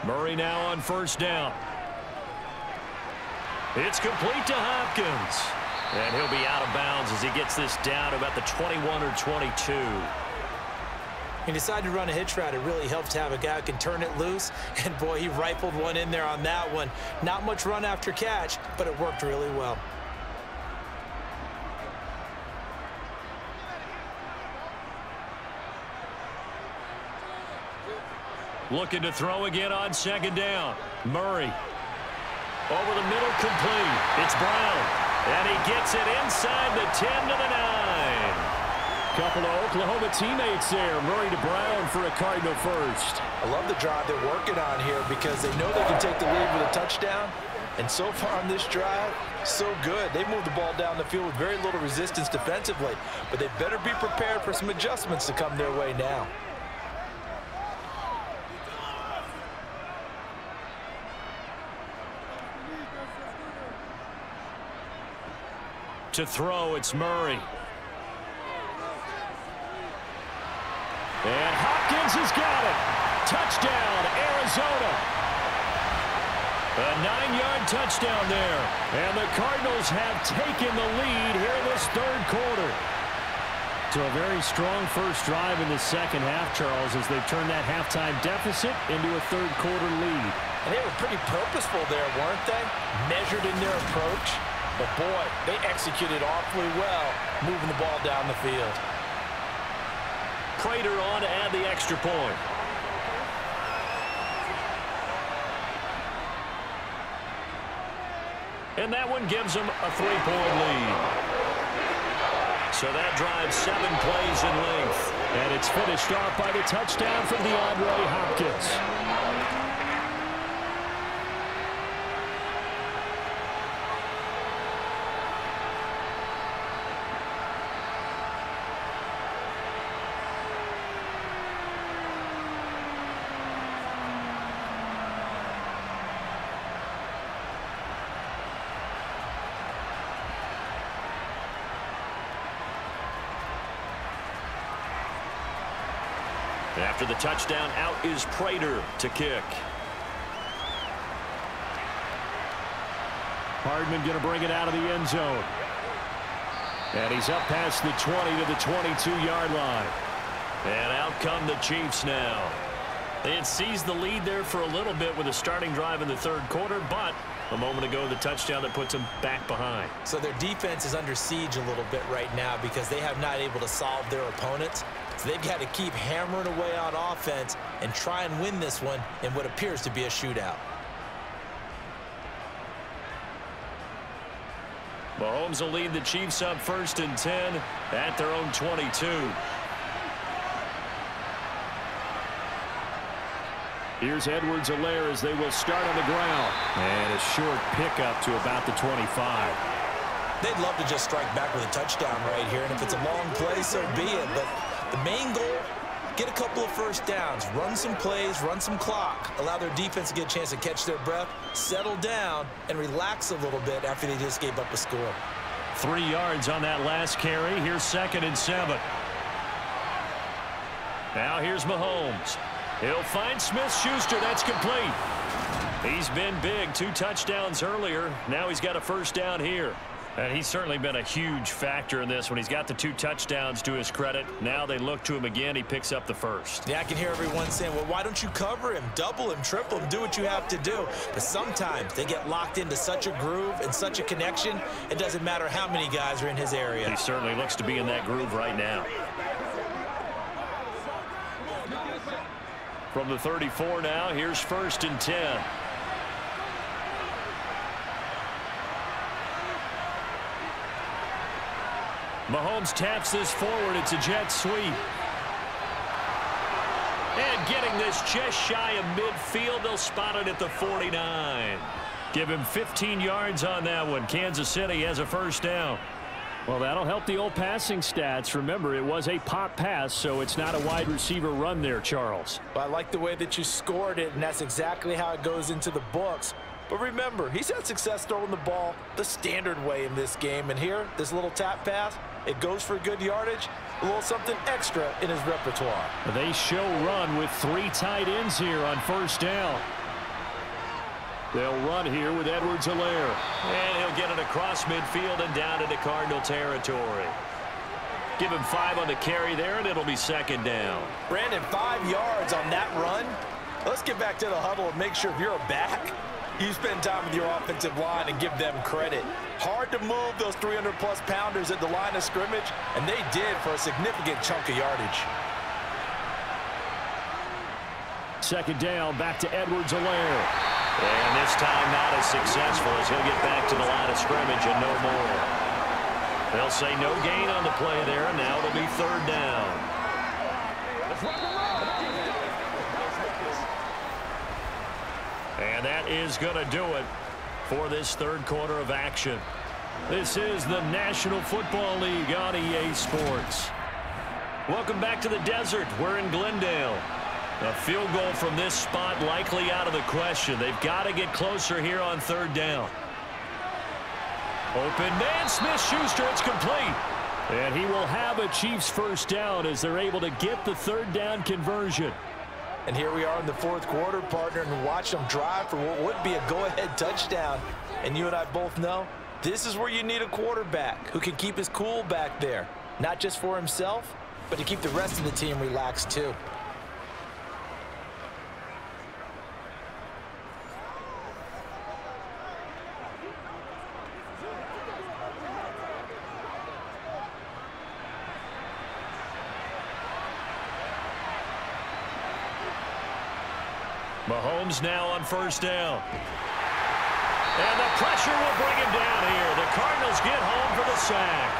Murray now on 1st down. It's complete to Hopkins. And he'll be out of bounds as he gets this down about the 21 or 22. He decided to run a hitch route. It really helps to have a guy who can turn it loose. And, boy, he rifled one in there on that one. Not much run after catch, but it worked really well. Looking to throw again on 2nd down. Murray. Over the middle, complete. It's Brown. And he gets it inside the 10 to the 9. Couple of Oklahoma teammates there. Murray to Brown for a Cardinal 1st. I love the drive they're working on here, because they know they can take the lead with a touchdown. And so far on this drive, so good. They've moved the ball down the field with very little resistance defensively. But they better be prepared for some adjustments to come their way now. To throw, it's Murray. And Hopkins has got it. Touchdown, Arizona. A 9-yard touchdown there. And the Cardinals have taken the lead here in this 3rd quarter. So a very strong 1st drive in the second half, Charles, as they've turned that halftime deficit into a 3rd quarter lead. And they were pretty purposeful there, weren't they? Measured in their approach. But boy, they executed awfully well, moving the ball down the field. Prater on to add the extra point. And that one gives them a three-point lead. So that drive 7 plays in length. And it's finished off by the touchdown from DeAndre Hopkins. After the touchdown, out is Prater to kick. Hardman going to bring it out of the end zone. And he's up past the 20 to the 22-yard line. And out come the Chiefs now. They had seized the lead there for a little bit with a starting drive in the third quarter, but a moment ago, the touchdown that puts them back behind. So their defense is under siege a little bit right now because they have not able to solve their opponents. So they've got to keep hammering away on offense and try and win this one in what appears to be a shootout. Mahomes will lead the Chiefs up 1st and 10 at their own 22. Here's Edwards-Helaire as they will start on the ground. And a short pickup to about the 25. They'd love to just strike back with a touchdown right here. And if it's a long play, so be it. But the main goal, get a couple of first downs, run some plays, run some clock, allow their defense to get a chance to catch their breath, settle down, and relax a little bit after they just gave up a score. 3 yards on that last carry. Here's 2nd and 7. Now here's Mahomes. He'll find Smith-Schuster. That's complete. He's been big. 2 touchdowns earlier. Now he's got a first down here. And he's certainly been a huge factor in this when he's got the 2 touchdowns to his credit. Now they look to him again. He picks up the first. Yeah, I can hear everyone saying, well, why don't you cover him, double him, triple him, do what you have to do. But sometimes they get locked into such a groove and such a connection, it doesn't matter how many guys are in his area. He certainly looks to be in that groove right now. From the 34 now, here's 1st and 10. Mahomes taps this forward. It's a jet sweep. And getting this just shy of midfield, they'll spot it at the 49. Give him 15 yards on that one. Kansas City has a first down. Well, that'll help the old passing stats. Remember, it was a pop pass, so it's not a wide receiver run there, Charles. Well, I like the way that you scored it, and that's exactly how it goes into the books. But remember, he's had success throwing the ball the standard way in this game. And here, this little tap pass, it goes for good yardage, a little something extra in his repertoire. They show run with 3 tight ends here on first down. They'll run here with Edwards-Helaire. And he'll get it across midfield and down into Cardinal territory. Give him 5 on the carry there, and it'll be 2nd down. Brandon, 5 yards on that run. Let's get back to the huddle and make sure if you're a back, you spend time with your offensive line and give them credit. Hard to move those 300-plus pounders at the line of scrimmage, and they did for a significant chunk of yardage. 2nd down, back to Edwards-Helaire. And this time not as successful as he'll get back to the line of scrimmage and no more. They'll say no gain on the play there, and now it'll be 3rd down. And that is going to do it for this third quarter of action. This is the National Football League on EA Sports. Welcome back to the desert. We're in Glendale. A field goal from this spot likely out of the question. They've got to get closer here on 3rd down. Open man, Smith-Schuster. It's complete. And he will have a Chiefs first down as they're able to get the 3rd down conversion. And here we are in the fourth quarter, partner, and watch them drive for what would be a go-ahead touchdown. And you and I both know this is where you need a quarterback who can keep his cool back there, not just for himself, but to keep the rest of the team relaxed too. Mahomes now on first down. And the pressure will bring him down here. The Cardinals get home for the sack.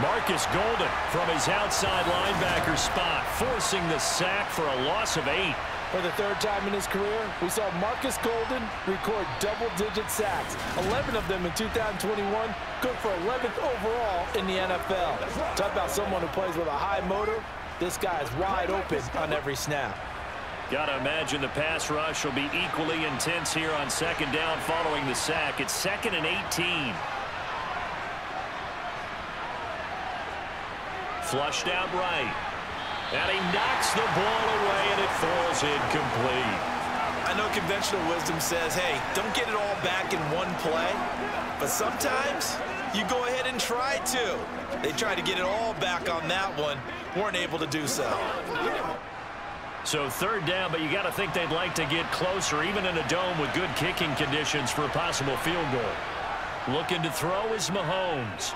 Marcus Golden from his outside linebacker spot, forcing the sack for a loss of 8. For the third time in his career, we saw Marcus Golden record double-digit sacks, 11 of them in 2021, good for 11th overall in the NFL. Talk about someone who plays with a high motor. This guy is wide open on every snap. Got to imagine the pass rush will be equally intense here on second down following the sack. It's second and 18. Flushed out right. And he knocks the ball away, and it falls incomplete. I know conventional wisdom says, hey, don't get it all back in one play. But sometimes you go ahead and try to. They tried to get it all back on that one, weren't able to do so. So third down, but you got to think they'd like to get closer, even in a dome with good kicking conditions for a possible field goal. Looking to throw is Mahomes.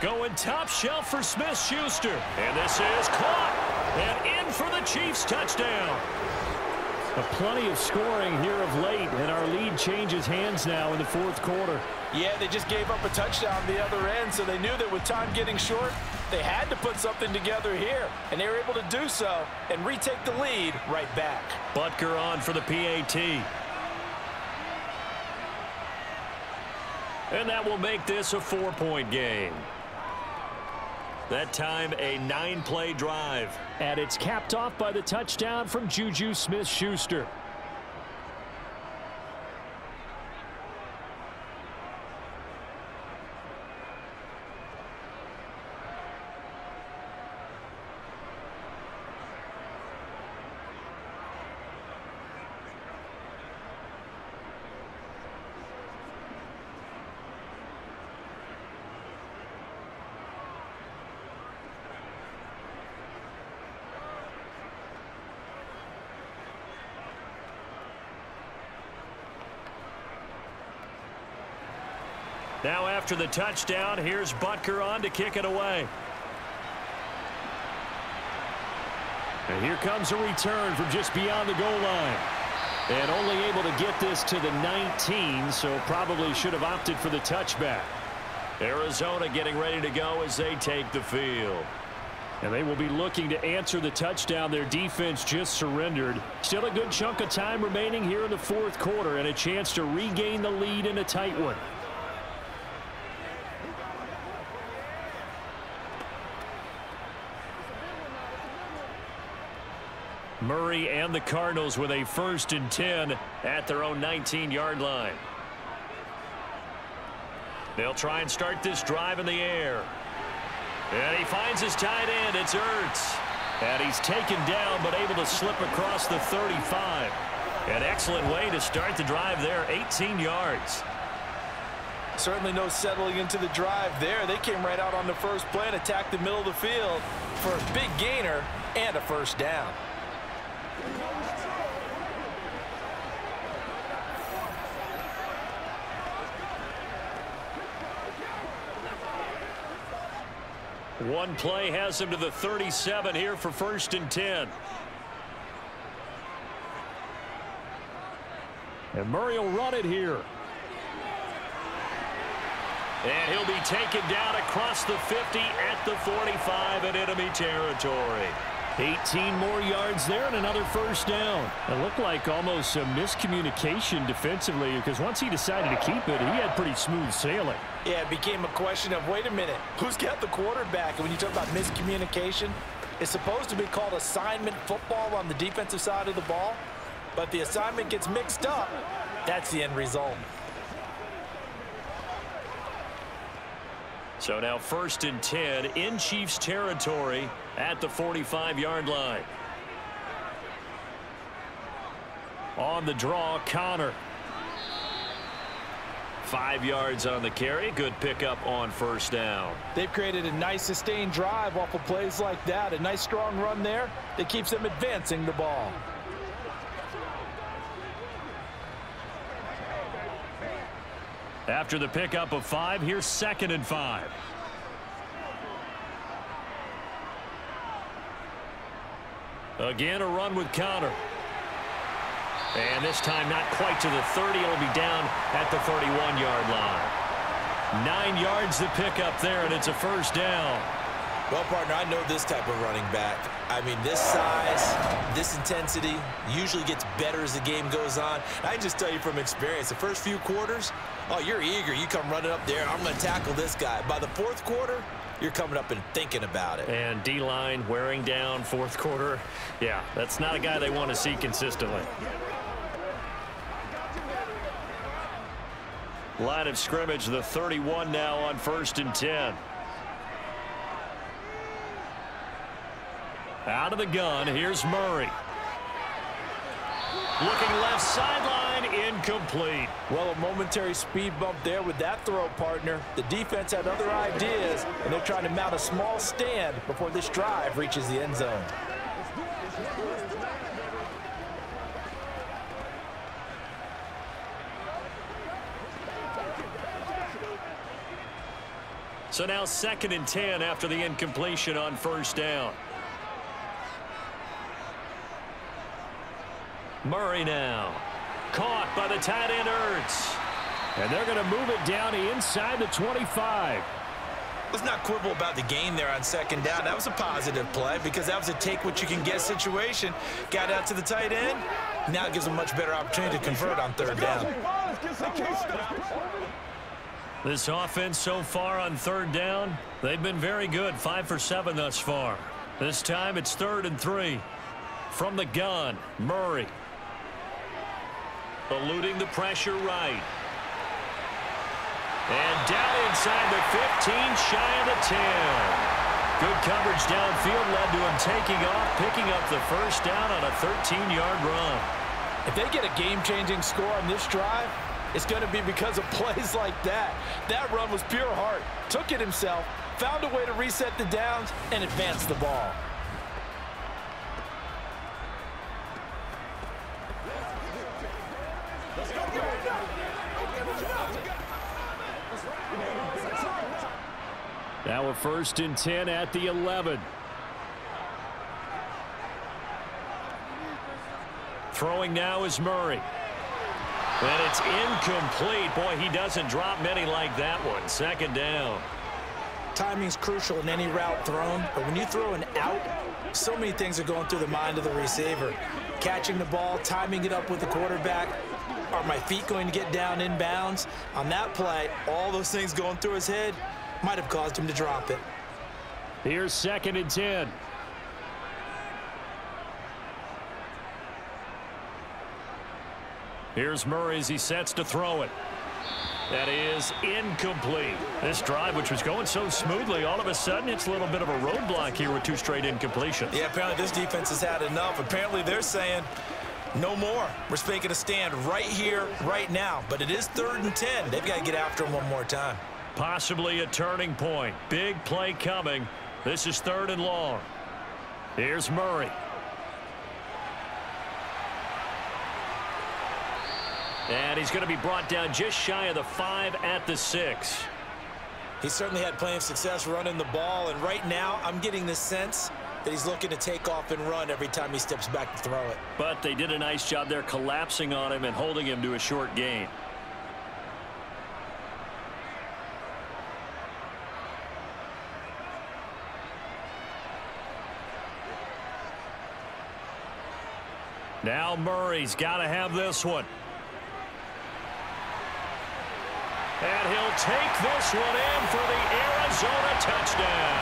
Going top shelf for Smith-Schuster. And this is caught. And in for the Chiefs touchdown. Plenty of scoring here of late, and our lead changes hands now in the fourth quarter. Yeah, they just gave up a touchdown the other end, so they knew that with time getting short, they had to put something together here. And they were able to do so and retake the lead right back. Butker on for the PAT. And that will make this a 4-point game. That time, a 9-play drive. And it's capped off by the touchdown from Juju Smith-Schuster. Now after the touchdown, here's Butker on to kick it away. And here comes a return from just beyond the goal line. And only able to get this to the 19, so probably should have opted for the touchback. Arizona getting ready to go as they take the field. And they will be looking to answer the touchdown their defense just surrendered. Still a good chunk of time remaining here in the fourth quarter and a chance to regain the lead in a tight one. Murray and the Cardinals with a first and 10 at their own 19-yard line. They'll try and start this drive in the air. And he finds his tight end. It's Ertz. And he's taken down but able to slip across the 35. An excellent way to start the drive there, 18 yards. Certainly no settling into the drive there. They came right out on the first play and attacked the middle of the field for a big gainer and a first down. One play has him to the 37 here for first and 10. And Murray will run it here. And he'll be taken down across the 50 at the 45 in enemy territory. 18 more yards there and another first down. It looked like almost a miscommunication defensively because once he decided to keep it, he had pretty smooth sailing. Yeah, it became a question of, wait a minute, who's got the quarterback? And when you talk about miscommunication, it's supposed to be called assignment football on the defensive side of the ball, but the assignment gets mixed up. That's the end result. So now first and 10 in Chiefs territory at the 45-yard line. On the draw, Connor. 5 yards on the carry. Good pickup on first down. They've created a nice sustained drive off of plays like that. A nice strong run there that keeps them advancing the ball. After the pickup of 5, here's second and 5. Again, a run with Connor. And this time not quite to the 30. It'll be down at the 31-yard line. 9 yards to pick up there, and it's a first down. Well, partner, I know this type of running back. I mean, this size, this intensity usually gets better as the game goes on. I just tell you from experience, the first few quarters, oh, you're eager. You come running up there, I'm going to tackle this guy. By the fourth quarter, you're coming up and thinking about it. And D-line wearing down fourth quarter. Yeah, that's not a guy they want to see consistently. Line of scrimmage, the 31 now on first and 10. Out of the gun, here's Murray. Looking left sideline, incomplete. Well, a momentary speed bump there with that throw, partner. The defense had other ideas, and they're trying to mount a small stand before this drive reaches the end zone. So now second and 10 after the incompletion on first down. Murray now. Caught by the tight end, Ertz. And they're going to move it down inside the 25. Let's not quibble about the game there on second down. That was a positive play because that was a take-what-you-can-get situation. Got out to the tight end. Now it gives them a much better opportunity to convert on third down. This offense so far on third down, they've been very good. 5 for 7 thus far. This time it's 3rd and 3. From the gun, Murray. Eluding the pressure right. And down inside the 15, shy of the 10. Good coverage downfield led to him taking off, picking up the first down on a 13-yard run. If they get a game-changing score on this drive, it's going to be because of plays like that. That run was pure heart. Took it himself, found a way to reset the downs, and advance the ball. Now a 1st and 10 at the 11. Throwing now is Murray. And it's incomplete. Boy, he doesn't drop many like that one. Second down. Timing's crucial in any route thrown, but when you throw an out, so many things are going through the mind of the receiver. Catching the ball, timing it up with the quarterback. Are my feet going to get down in bounds? On that play, all those things going through his head might have caused him to drop it. Here's 2nd and 10. Here's Murray as he sets to throw it. That is incomplete. This drive, which was going so smoothly, all of a sudden it's a little bit of a roadblock here with 2 straight incompletions. Yeah, apparently this defense has had enough. Apparently they're saying, no more. We're making a stand right here, right now. But it is 3rd and 10. They've got to get after him one more time. Possibly a turning point. Big play coming. This is 3rd and long. Here's Murray. And he's going to be brought down just shy of the 5 at the 6. He certainly had plenty of success running the ball. And right now, I'm getting the sense that he's looking to take off and run every time he steps back to throw it. But they did a nice job there collapsing on him and holding him to a short gain. Now Murray's got to have this one. And he'll take this one in for the Arizona touchdown.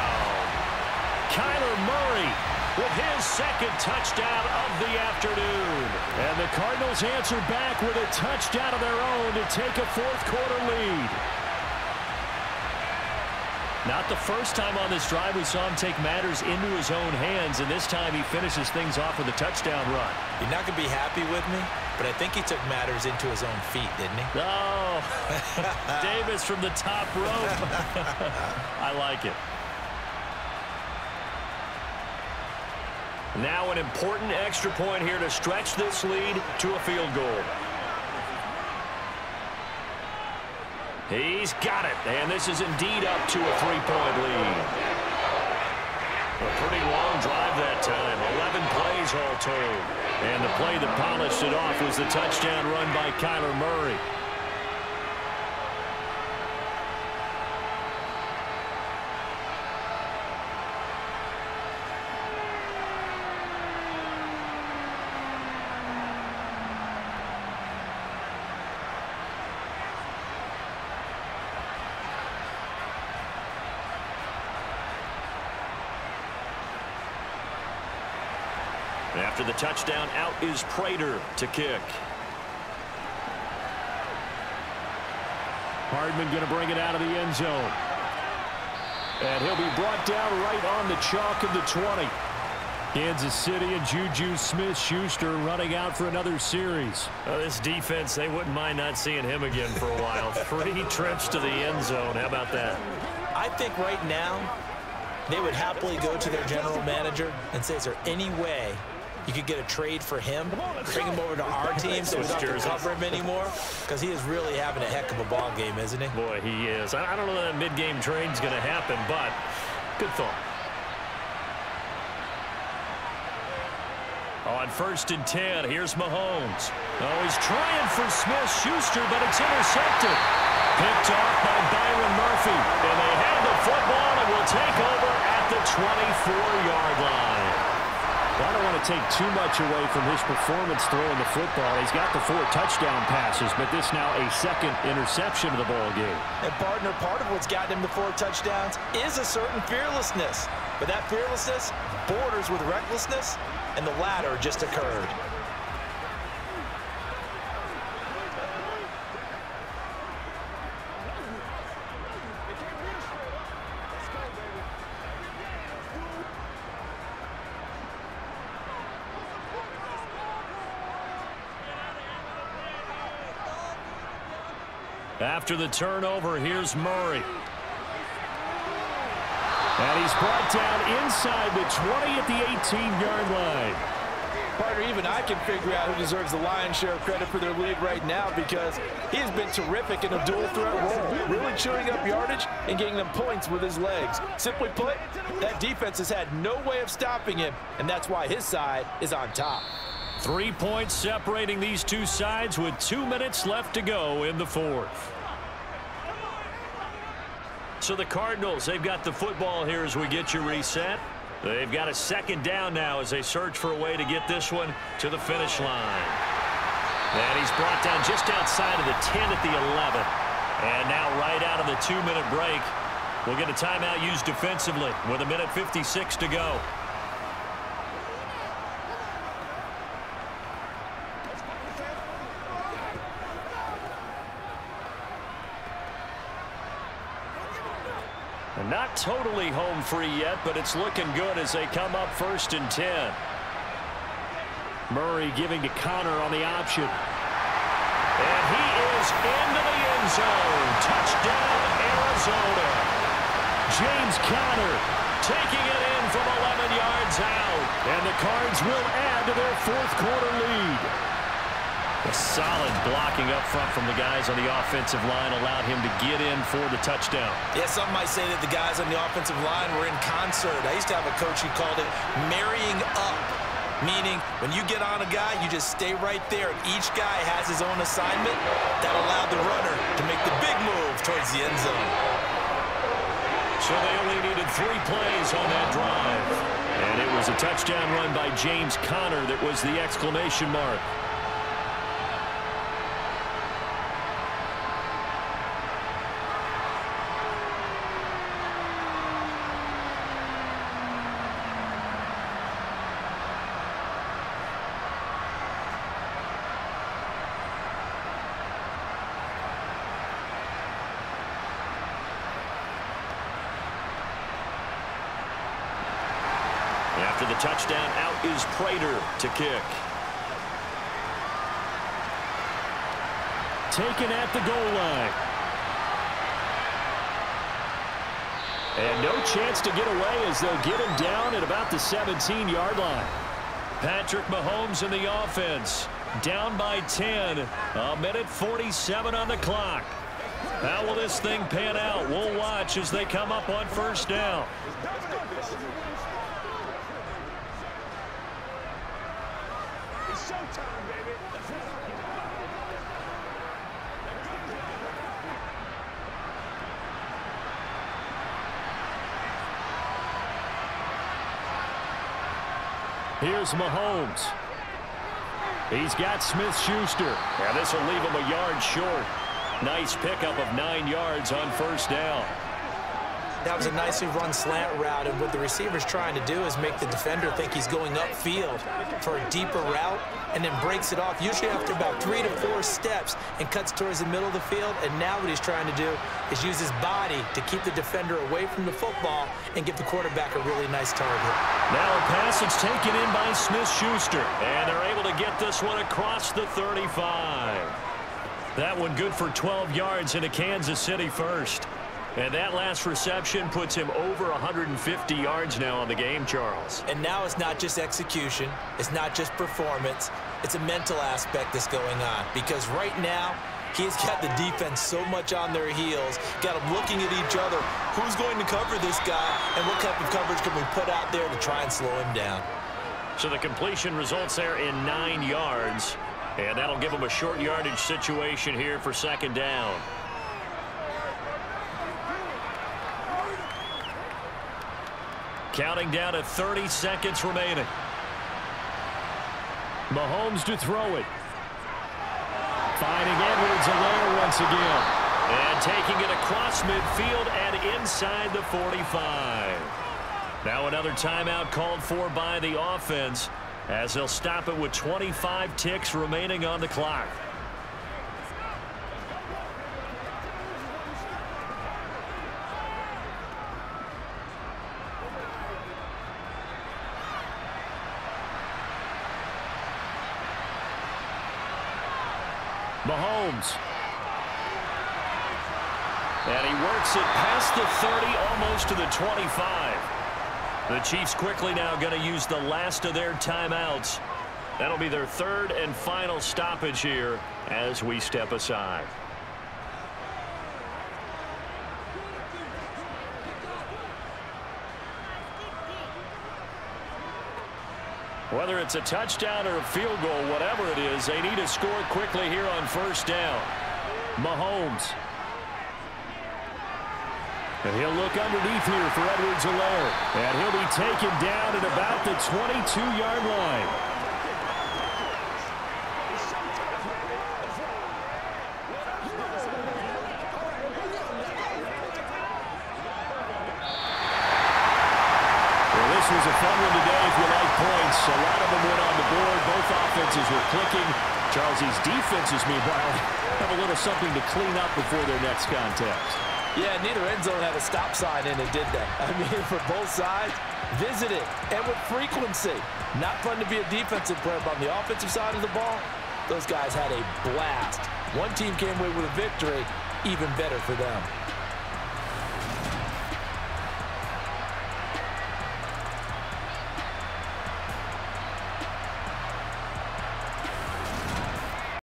Kyler Murray with his 2nd touchdown of the afternoon. And the Cardinals answer back with a touchdown of their own to take a fourth quarter lead. Not the first time on this drive we saw him take matters into his own hands, and this time he finishes things off with a touchdown run. You're not going to be happy with me, but I think he took matters into his own feet, didn't he? Oh, Davis from the top rope. I like it. Now an important extra point here to stretch this lead to a field goal. He's got it, and this is indeed up to a 3-point lead. A pretty long drive that time, 11 plays all told. And the play that polished it off was the touchdown run by Kyler Murray. After the touchdown, out is Prater to kick. Hardman going to bring it out of the end zone. And he'll be brought down right on the chalk of the 20. Kansas City and Juju Smith-Schuster running out for another series. Well, this defense, they wouldn't mind not seeing him again for a while. Three trips to the end zone. How about that? I think right now, they would happily go to their general manager and say, is there any way you could get a trade for him, bring him over to our team so we don't have to cover him anymore? Because he is really having a heck of a ball game, isn't he? Boy, he is. I don't know that mid-game trade's going to happen, but good thought. On first and 10, here's Mahomes. Oh, he's trying for Smith-Schuster, but it's intercepted. Picked off by Byron Murphy, and they have the football and will take over at the 24-yard line. Well, I don't want to take too much away from his performance throwing the football. He's got the 4 touchdown passes, but this now a second interception of the ball game. And partner, part of what's gotten him the 4 touchdowns is a certain fearlessness. But that fearlessness borders with recklessness, and the latter just occurred. After the turnover, here's Murray. And he's brought down inside the 20 at the 18-yard line. Partner, even I can figure out who deserves the lion's share of credit for their lead right now, because he's been terrific in a dual-threat role, really chewing up yardage and getting them points with his legs. Simply put, that defense has had no way of stopping him, and that's why his side is on top. 3 points separating these two sides with 2 minutes left to go in the 4th. So the Cardinals, they've got the football here as we get you reset. They've got a second down now as they search for a way to get this one to the finish line. And he's brought down just outside of the 10 at the 11. And now right out of the 2-minute break, we'll get a timeout used defensively with 1:56 to go. Not totally home free yet, but it's looking good as they come up first and 10. Murray giving to Conner on the option. And he is into the end zone. Touchdown, Arizona. James Conner taking it in from 11 yards out. And the Cards will add to their 4th-quarter lead. A solid blocking up front from the guys on the offensive line allowed him to get in for the touchdown. Yeah, some might say that the guys on the offensive line were in concert. I used to have a coach who called it marrying up, meaning when you get on a guy, you just stay right there, and each guy has his own assignment. That allowed the runner to make the big move towards the end zone. So they only needed 3 plays on that drive. And it was a touchdown run by James Conner that was the exclamation mark. After the touchdown, out is Prater to kick. Taken at the goal line. And no chance to get away as they'll get him down at about the 17-yard line. Patrick Mahomes in the offense. Down by 10. 1:47 on the clock. How will this thing pan out? We'll watch as they come up on first down. It's showtime, baby. Here's Mahomes. He's got Smith-Schuster. Yeah, this will leave him a yard short. Nice pickup of 9 yards on first down. That was a nicely run slant route, and what the receiver's trying to do is make the defender think he's going upfield for a deeper route, and then breaks it off, usually after about 3 to 4 steps, and cuts towards the middle of the field. And now what he's trying to do is use his body to keep the defender away from the football and give the quarterback a really nice target. Now a pass is taken in by Smith-Schuster, and they're able to get this one across the 35. That one good for 12 yards into Kansas City first. And that last reception puts him over 150 yards now on the game, Charles. And now it's not just execution. It's not just performance. It's a mental aspect that's going on. Because right now, he's got the defense so much on their heels, got them looking at each other. Who's going to cover this guy? And what type of coverage can we put out there to try and slow him down? So the completion results there in 9 yards. And that'll give them a short yardage situation here for second down. Counting down to 30 seconds remaining. Mahomes to throw it. Finding Edwards-Helaire once again. And taking it across midfield and inside the 45. Now another timeout called for by the offense, as they'll stop it with 25 ticks remaining on the clock. Mahomes. And he works it past the 30, almost to the 25. The Chiefs quickly now going to use the last of their timeouts. That'll be their third and final stoppage here as we step aside. Whether it's a touchdown or a field goal, whatever it is, they need to score quickly here on first down. Mahomes. And he'll look underneath here for Edwards-Helaire. And he'll be taken down at about the 22-yard line. Well, this was a fun one today if you like points. A lot of them went on the board. Both offenses were clicking. Charles's defenses, meanwhile, have a little something to clean up before their next contest. Yeah, neither end zone had a stop sign in it, did they? I mean, for both sides, visited, and with frequency. Not fun to be a defensive player, but on the offensive side of the ball, those guys had a blast. One team came away with a victory, even better for them.